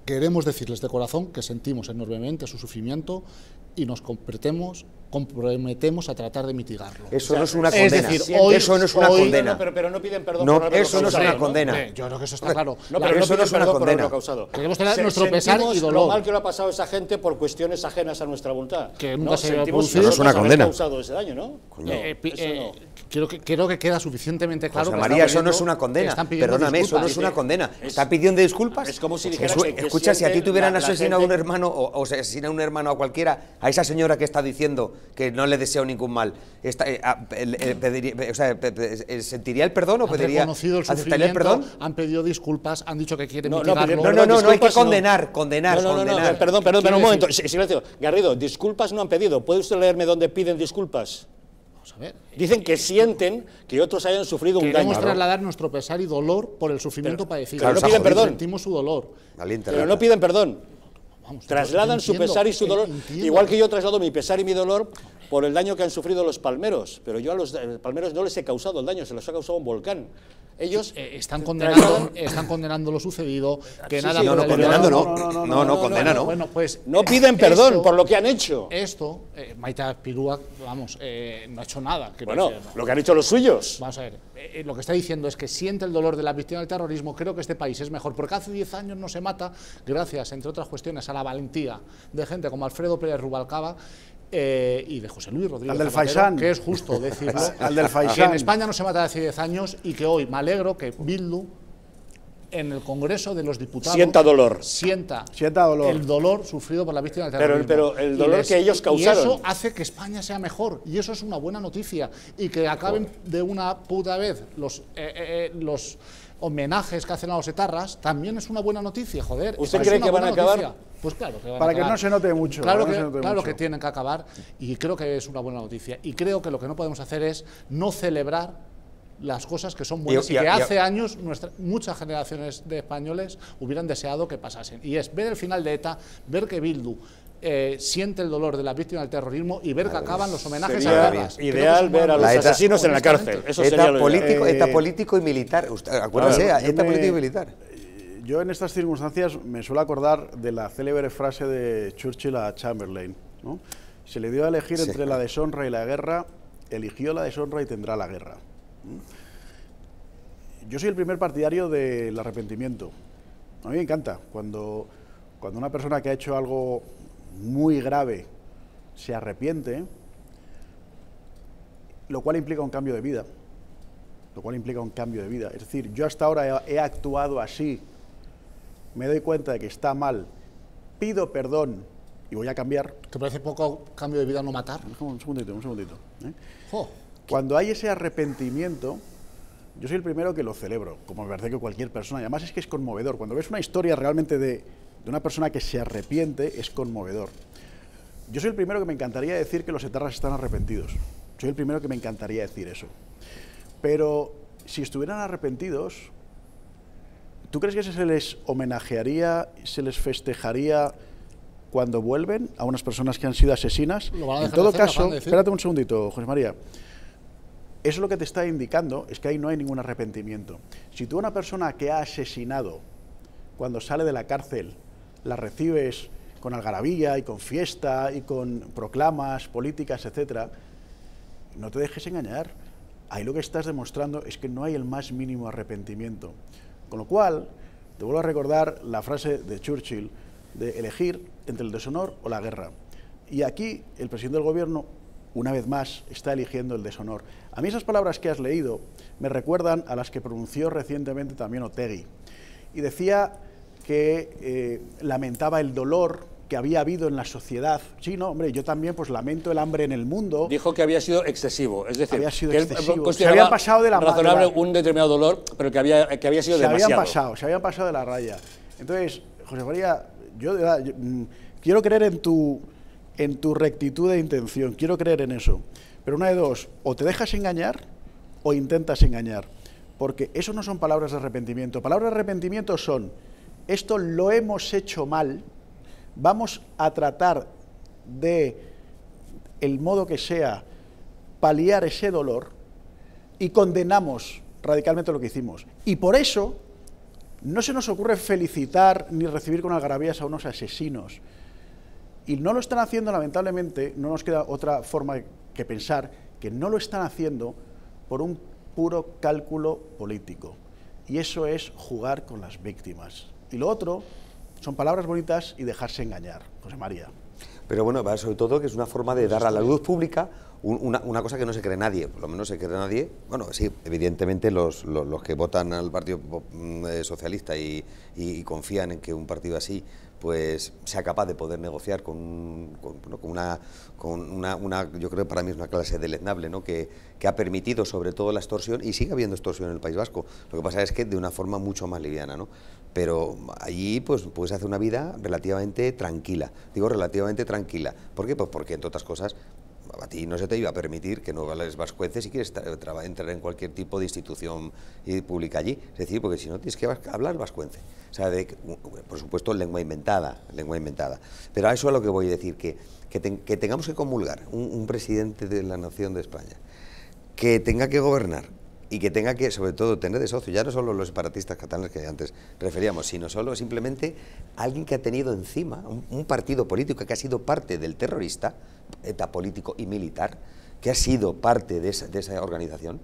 Queremos decirles de corazón que sentimos enormemente su sufrimiento y nos comprometemos a tratar de mitigarlo. Eso no es una condena. Es decir, hoy, eso no es una condena. Pero no piden perdón por haberlo causado. Eso no es una condena. Yo creo que eso está claro. No, pero eso no es una condena. Queremos tener nuestro pesar y dolor. Lo mal que lo ha pasado esa gente por cuestiones ajenas a nuestra voluntad. Que nunca se ha causado ese daño, ¿no? Creo que queda suficientemente claro. José María, eso no es una condena. Perdóname, eso no es una condena. Está pidiendo disculpas. Es como si dijeras que... Escucha, si a ti te hubieran asesinado a un hermano o asesina a un hermano a cualquiera, a esa señora que está diciendo que no le deseo ningún mal, ¿sentiría el perdón o pediría el perdón? Han pedido disculpas, han dicho que quieren mitigarlo. No, hay que condenar. Perdón, un momento, silencio. Garrido, disculpas no han pedido. ¿Puede usted leerme dónde piden disculpas? Vamos a ver. Dicen que sienten que otros hayan sufrido un daño. Queremos trasladar nuestro pesar y dolor por el sufrimiento padecido. Pero no piden perdón. Sentimos su dolor. Pero no piden perdón. Vamos, trasladan su pesar y su dolor, igual que yo traslado mi pesar y mi dolor por el daño que han sufrido los palmeros, pero yo a los palmeros no les he causado el daño, se los ha causado un volcán. Ellos están condenando lo sucedido, que sí, nada... Sí, no, condenando no, condena no. Bueno, pues, no piden perdón por lo que han hecho. Esto, Maite Aizpurua, vamos, no ha hecho nada. Bueno, lo que han hecho los suyos. Vamos a ver, lo que está diciendo es que siente el dolor de la víctima del terrorismo, creo que este país es mejor, porque hace 10 años no se mata, gracias, entre otras cuestiones, a la valentía de gente como Alfredo Pérez Rubalcaba, y de José Luis Rodríguez Zapatero, que es justo decirlo, que en España no se mata hace 10 años y que hoy me alegro que Bildu en el Congreso de los Diputados sienta dolor, el dolor sufrido por la víctima del terrorismo, pero el dolor que ellos causaron, y eso hace que España sea mejor, y eso es una buena noticia, y que acaben de una puta vez los homenajes que hacen a los etarras, también es una buena noticia, joder. ¿Usted cree que van a acabar? Pues claro que van a acabar. Para que no se note mucho. Claro que tienen que acabar, y creo que es una buena noticia. Y creo que lo que no podemos hacer es no celebrar las cosas que son buenas y que hace años muchas generaciones de españoles hubieran deseado que pasasen. Y es ver el final de ETA, ver que Bildu siente el dolor de las víctimas del terrorismo y ver que acaban los homenajes a las ideal ver a los asesinos en la cárcel. Eso sería lo ideal. ETA político y militar. Acuérdese, ETA político y militar. Yo en estas circunstancias me suelo acordar de la célebre frase de Churchill a Chamberlain, ¿no? Se le dio a elegir entre la deshonra y la guerra, eligió la deshonra y tendrá la guerra. Yo soy el primer partidario del arrepentimiento. A mí me encanta cuando una persona que ha hecho algo muy grave se arrepiente, lo cual implica un cambio de vida. Es decir, yo hasta ahora he actuado así, me doy cuenta de que está mal, pido perdón y voy a cambiar. ¿Te parece poco cambio de vida no matar? Un segundito. Cuando hay ese arrepentimiento, Yo soy el primero que lo celebro, como me parece que cualquier persona, y además es que es conmovedor. Cuando ves una historia realmente de una persona que se arrepiente, es conmovedor. Yo soy el primero que me encantaría decir que los etarras están arrepentidos. Soy el primero que me encantaría decir eso. Pero si estuvieran arrepentidos, ¿tú crees que se les homenajearía, se les festejaría cuando vuelven a unas personas que han sido asesinas? En todo caso, espérate un segundito, José María. Eso lo que te está indicando es que ahí no hay ningún arrepentimiento. Si tú a una persona que ha asesinado, cuando sale de la cárcel, la recibes con algarabía y con fiesta y con proclamas políticas, etcétera, no te dejes engañar. Ahí lo que estás demostrando es que no hay el más mínimo arrepentimiento. Con lo cual, te vuelvo a recordar la frase de Churchill de elegir entre el deshonor o la guerra. Y aquí el presidente del gobierno, una vez más, está eligiendo el deshonor. A mí esas palabras que has leído me recuerdan a las que pronunció recientemente también Otegui. Y decía que lamentaba el dolor que había habido en la sociedad. Sí, no, hombre, yo también pues lamento el hambre en el mundo. Dijo que había sido excesivo, es decir, había sido excesivo. Se había pasado de la raya. Razonable un determinado dolor, pero que había sido demasiado. Se habían pasado de la raya. Entonces, José María, yo, de verdad, quiero creer en tu rectitud de intención, quiero creer en eso. Pero una de dos, o te dejas engañar o intentas engañar, porque eso no son palabras de arrepentimiento. Palabras de arrepentimiento son, esto lo hemos hecho mal, vamos a tratar de, el modo que sea, paliar ese dolor y condenamos radicalmente lo que hicimos. Y por eso no se nos ocurre felicitar ni recibir con algarabías a unos asesinos. Y no lo están haciendo, lamentablemente, no nos queda otra forma que pensar que no lo están haciendo por un puro cálculo político. Y eso es jugar con las víctimas. Y lo otro son palabras bonitas y dejarse engañar, José María. Pero bueno, sobre todo que es una forma de dar a la luz pública una cosa que no se cree nadie, por lo menos se cree nadie. Bueno, sí, evidentemente los que votan al Partido Socialista y confían en que un partido así pues sea capaz de poder negociar con una, yo creo que para mí es una clase deleznable, ¿no? Que ha permitido sobre todo la extorsión, y sigue habiendo extorsión en el País Vasco, lo que pasa es que de una forma mucho más liviana, ¿no? Pero allí pues puedes hacer una vida relativamente tranquila, digo relativamente tranquila, ¿por qué? Pues porque entre otras cosas a ti no se te iba a permitir que no vales vascuences si quieres entrar en cualquier tipo de institución pública allí. Es decir, porque si no tienes que hablar vascuence. O sea, por supuesto, lengua inventada. Pero a eso es lo que voy a decir, que tengamos que comulgar un presidente de la nación de España, que tenga que gobernar y que tenga que, sobre todo, tener de socio, ya no solo los separatistas catalanes que antes referíamos, sino solo simplemente alguien que ha tenido encima un partido político que ha sido parte del terrorista, ETA político y militar, que ha sido parte de esa organización,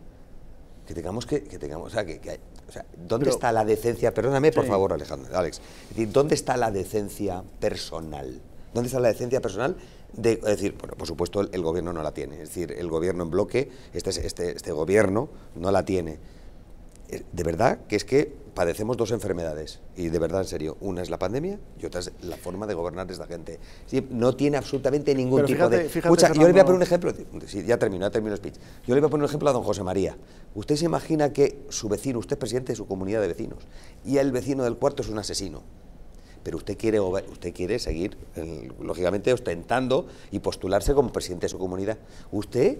¿dónde está la decencia? Perdóname, por favor, Alejandro, Alex. Es decir, ¿dónde está la decencia personal? ¿Dónde está la decencia personal? Es decir, bueno, por supuesto el gobierno no la tiene, es decir, el gobierno en bloque, este gobierno no la tiene. De verdad que es que padecemos dos enfermedades, y de verdad, en serio, una es la pandemia y otra es la forma de gobernar de esta gente. Sí, no tiene absolutamente ningún Fernando, yo le voy a poner un ejemplo, sí, ya termino el speech, yo le voy a poner un ejemplo a don José María. Usted se imagina que su vecino, usted es presidente de su comunidad de vecinos, y el vecino del cuarto es un asesino. Pero usted quiere seguir, lógicamente, ostentando y postularse como presidente de su comunidad. ¿Usted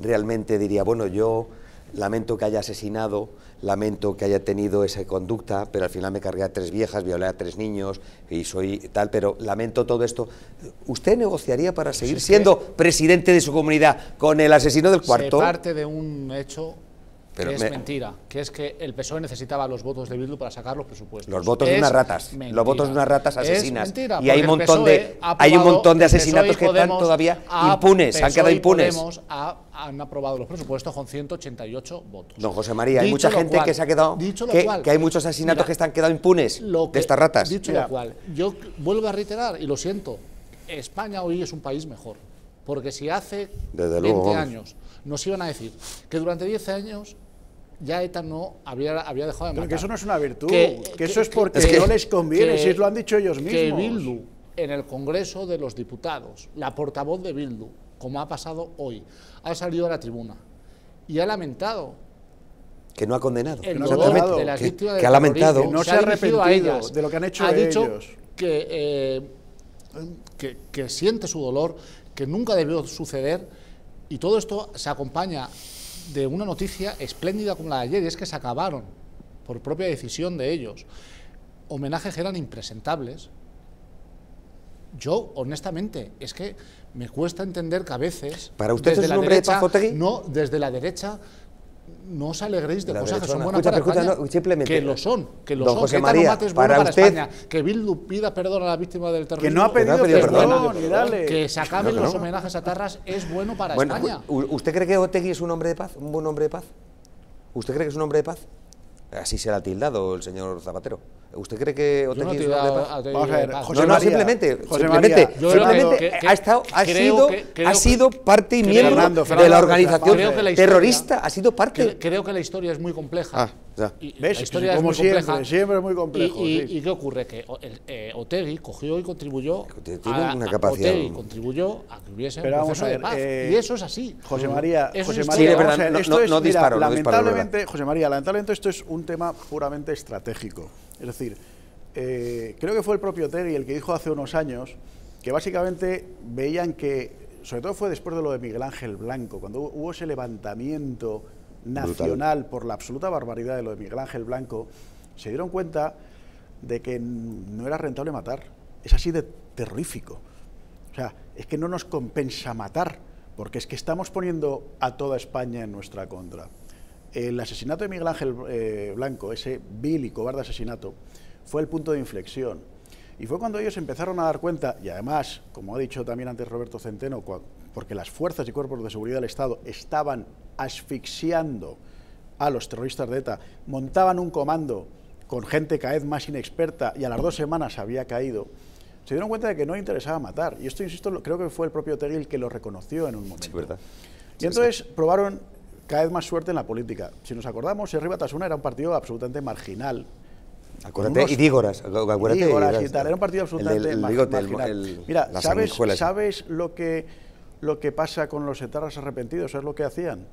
realmente diría, bueno, yo lamento que haya asesinado, lamento que haya tenido esa conducta, pero al final me cargué a 3 viejas, violé a 3 niños y soy tal, pero lamento todo esto? ¿Usted negociaría para seguir siendo presidente de su comunidad con el asesino del cuarto? Se parte de un hecho... Pero es mentira, que es que el PSOE necesitaba los votos de Bildu para sacar los presupuestos. Los votos de unas ratas, los votos de unas ratas asesinas. Es mentira, y hay un montón de asesinatos que están todavía impunes, han quedado impunes. Han aprobado los presupuestos con 188 votos. Don José María, hay mucha gente que se ha quedado, que hay muchos asesinatos que están quedado impunes de estas ratas. Dicho lo cual, yo vuelvo a reiterar, y lo siento, España hoy es un país mejor, porque si hace 20 años nos iban a decir que durante 10 años ya ETA no había dejado de matar. Pero que eso no es una virtud, que eso es porque no les conviene, si lo han dicho ellos mismos. Que Bildu, en el Congreso de los Diputados, la portavoz de Bildu, como ha pasado hoy, ha salido a la tribuna y ha lamentado que no ha condenado, que ha lamentado, que no se ha arrepentido de lo que han hecho ellos. Ha dicho que siente su dolor, que nunca debió suceder, y todo esto se acompaña de una noticia espléndida como la de ayer, y es que se acabaron por propia decisión de ellos. Homenajes que eran impresentables. Yo, honestamente, es que me cuesta entender que a veces... ¿Para usted desde es un hombre derecha, de Paz Otegui? No, desde la derecha no os alegréis de la cosas que son buenas para España, simplemente, que lo son, que María, para usted, España, que Bildu pida perdón a la víctima del terrorismo, que no ha pedido perdón, y dale. Que se acaben los homenajes a Tarras es bueno para España. ¿Usted cree que Otegui es un hombre de paz, un buen hombre de paz? ¿Usted cree que es un hombre de paz? Así se le ha tildado el señor Zapatero. ¿Usted cree que Otegui es un hombre de paz? Vamos a ver, José María, simplemente ha sido parte y miembro de la organización terrorista, ha sido parte. Creo que la historia es muy compleja. ¿Ves? Como siempre, siempre es muy complejo. ¿Y qué ocurre? Que Otegui cogió y contribuyó a que hubiese un proceso de paz. Y eso es así. José María, no disparo. Lamentablemente, José María, lamentablemente esto es un tema puramente estratégico. Es decir, creo que fue el propio Otegui el que dijo hace unos años que básicamente veían que, sobre todo fue después de lo de Miguel Ángel Blanco, cuando hubo ese levantamiento nacional brutal por la absoluta barbaridad de lo de Miguel Ángel Blanco, se dieron cuenta de que no era rentable matar. Es así de terrorífico. O sea, es que no nos compensa matar, porque es que estamos poniendo a toda España en nuestra contra. El asesinato de Miguel Ángel Blanco, ese vil y cobarde asesinato, fue el punto de inflexión. Y fue cuando ellos empezaron a dar cuenta, y además, como ha dicho también antes Roberto Centeno, porque las fuerzas y cuerpos de seguridad del Estado estaban asfixiando a los terroristas de ETA, montaban un comando con gente cada vez más inexperta y a las 2 semanas había caído, se dieron cuenta de que no interesaba matar. Y esto, insisto, creo que fue el propio Otegui el que lo reconoció en un momento. Sí, ¿verdad? Y entonces probaron cada vez más suerte en la política. Si nos acordamos, Herri Batasuna era un partido absolutamente marginal. Acuérdate, y Dígoras. Dígoras y tal, era un partido absolutamente marginal. Mira, ¿sabes lo que pasa con los etarras arrepentidos? ¿Sabes lo que hacían?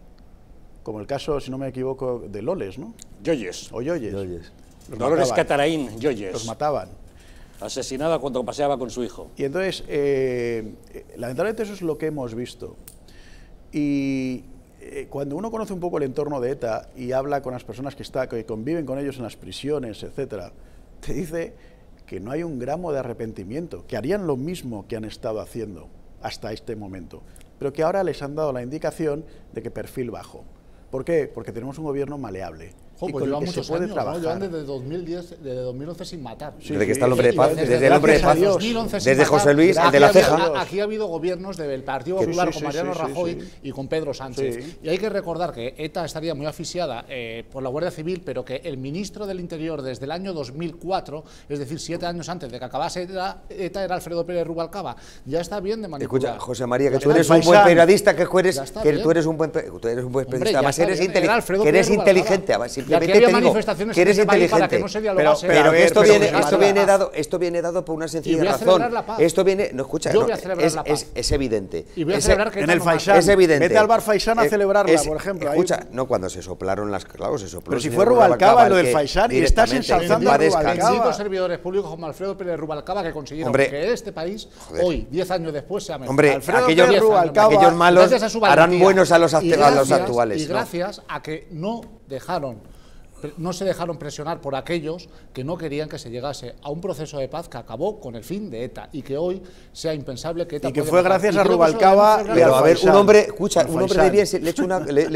Como el caso, si no me equivoco, de Loles, ¿no? Yoyes. O Yoyes. Dolores Catarain, Yoyes. Los mataban. Asesinada cuando paseaba con su hijo. Y entonces, lamentablemente eso es lo que hemos visto. Y cuando uno conoce un poco el entorno de ETA y habla con las personas que conviven con ellos en las prisiones, etcétera, te dice que no hay un gramo de arrepentimiento, que harían lo mismo que han estado haciendo hasta este momento, pero que ahora les han dado la indicación de que perfil bajo. ¿Por qué? Porque tenemos un gobierno maleable. Jo, pues llevan muchos años, ¿no? Llevan desde 2010, desde 2011 sin matar. Sí, desde que está el hombre de paz, desde el hombre de paz, desde José Luis, el de la ceja. Aquí ha habido gobiernos del Partido Popular con Mariano Rajoy y con Pedro Sánchez. Y hay que recordar que ETA estaría muy asfixiada por la Guardia Civil, pero que el ministro del Interior desde el año 2004, es decir, 7 años antes de que acabase ETA, era Alfredo Pérez Rubalcaba. Ya está bien de manipular. Escucha, José María, que tú eres un buen periodista, que tú eres un buen periodista, además eres inteligente, que había manifestaciones que se vayan para que no se dialogase. Pero esto viene dado por una sencilla razón. Esto viene, no escucha, yo voy a celebrar la paz. Es evidente. Y voy a celebrar que en el Faisán, es evidente. Vete al bar Faisán a celebrarla, por ejemplo. Escucha, ahí, no, cuando se soplaron las, claro, se sopló. Pero si fue Rubalcaba lo del Faisán y estás ensalzando a Rubalcaba. Los servidores públicos como Alfredo Pérez Rubalcaba que consiguieron que este país hoy, 10 años después, se ame. Hombre, aquellos malos harán buenos a los actuales. Y gracias a que no se dejaron presionar por aquellos que no querían que se llegase a un proceso de paz que acabó con el fin de ETA y que hoy sea impensable que ETA. Y que fue gracias a Rubalcaba. Pero a ver, un hombre, escucha, un hombre de bien, le he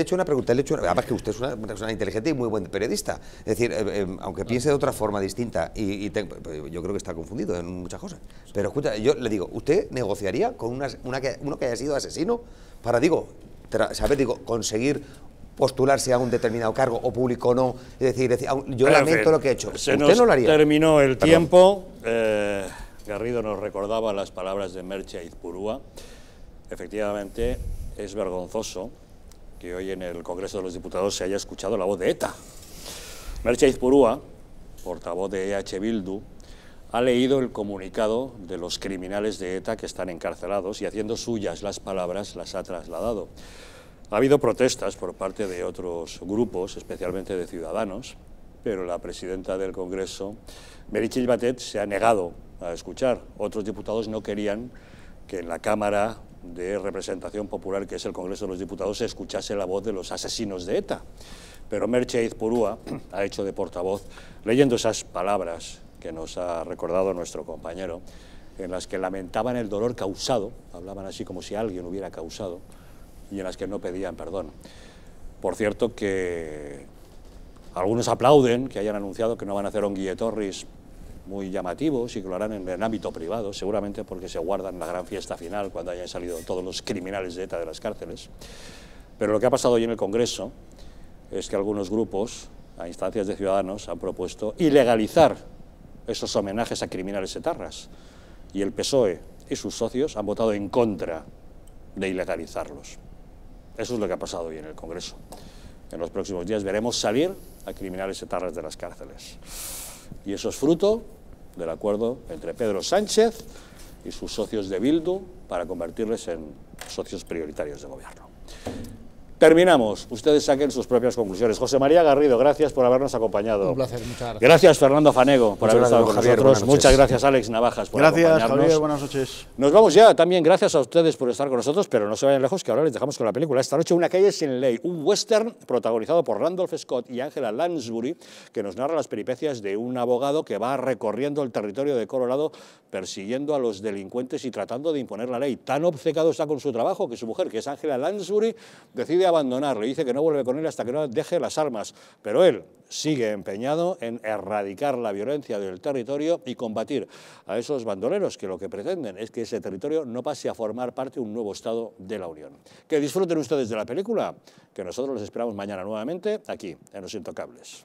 hecho una pregunta, además que usted es una persona inteligente y muy buen periodista, es decir, aunque piense de otra forma distinta, yo creo que está confundido en muchas cosas, pero escucha, yo le digo, ¿usted negociaría con uno que haya sido asesino para, conseguir postularse a un determinado cargo o público o no? Es decir, yo lamento lo que he hecho. ¿Usted no lo haría? Terminó el tiempo. Garrido nos recordaba las palabras de Merche Aizpurua. Efectivamente, es vergonzoso que hoy en el Congreso de los Diputados se haya escuchado la voz de ETA. Merche Aizpurua, portavoz de EH Bildu, ha leído el comunicado de los criminales de ETA que están encarcelados y haciendo suyas las palabras las ha trasladado. Ha habido protestas por parte de otros grupos, especialmente de ciudadanos, pero la presidenta del Congreso, Meritxell Batet, se ha negado a escuchar. Otros diputados no querían que en la Cámara de Representación Popular, que es el Congreso de los Diputados, se escuchase la voz de los asesinos de ETA. Pero Merche Aizpurua ha hecho de portavoz, leyendo esas palabras que nos ha recordado nuestro compañero, en las que lamentaban el dolor causado, hablaban así como si alguien hubiera causado, y en las que no pedían perdón. Por cierto que algunos aplauden que hayan anunciado que no van a hacer onguietorris muy llamativos y que lo harán en el ámbito privado, seguramente porque se guardan la gran fiesta final cuando hayan salido todos los criminales de ETA de las cárceles. Pero lo que ha pasado hoy en el Congreso es que algunos grupos, a instancias de ciudadanos, han propuesto ilegalizar esos homenajes a criminales etarras, y el PSOE y sus socios han votado en contra de ilegalizarlos. Eso es lo que ha pasado hoy en el Congreso. En los próximos días veremos salir a criminales etarras de las cárceles. Y eso es fruto del acuerdo entre Pedro Sánchez y sus socios de Bildu para convertirles en socios prioritarios de gobierno. Terminamos. Ustedes saquen sus propias conclusiones. José María Garrido, gracias por habernos acompañado. Un placer, muchas gracias. Gracias, Fernando Fanego, por haber estado con nosotros. Muchas gracias, Alex Navajas, por acompañarnos. Gracias, Javier, buenas noches. Nos vamos ya. También gracias a ustedes por estar con nosotros, pero no se vayan lejos, que ahora les dejamos con la película Esta noche, una calle sin ley, un western protagonizado por Randolph Scott y Ángela Lansbury, que nos narra las peripecias de un abogado que va recorriendo el territorio de Colorado persiguiendo a los delincuentes y tratando de imponer la ley. Tan obcecado está con su trabajo que su mujer, que es Ángela Lansbury, decide abandonarlo y dice que no vuelve con él hasta que no deje las armas, pero él sigue empeñado en erradicar la violencia del territorio y combatir a esos bandoleros que lo que pretenden es que ese territorio no pase a formar parte de un nuevo Estado de la Unión. Que disfruten ustedes de la película, que nosotros los esperamos mañana nuevamente aquí en Los Intocables.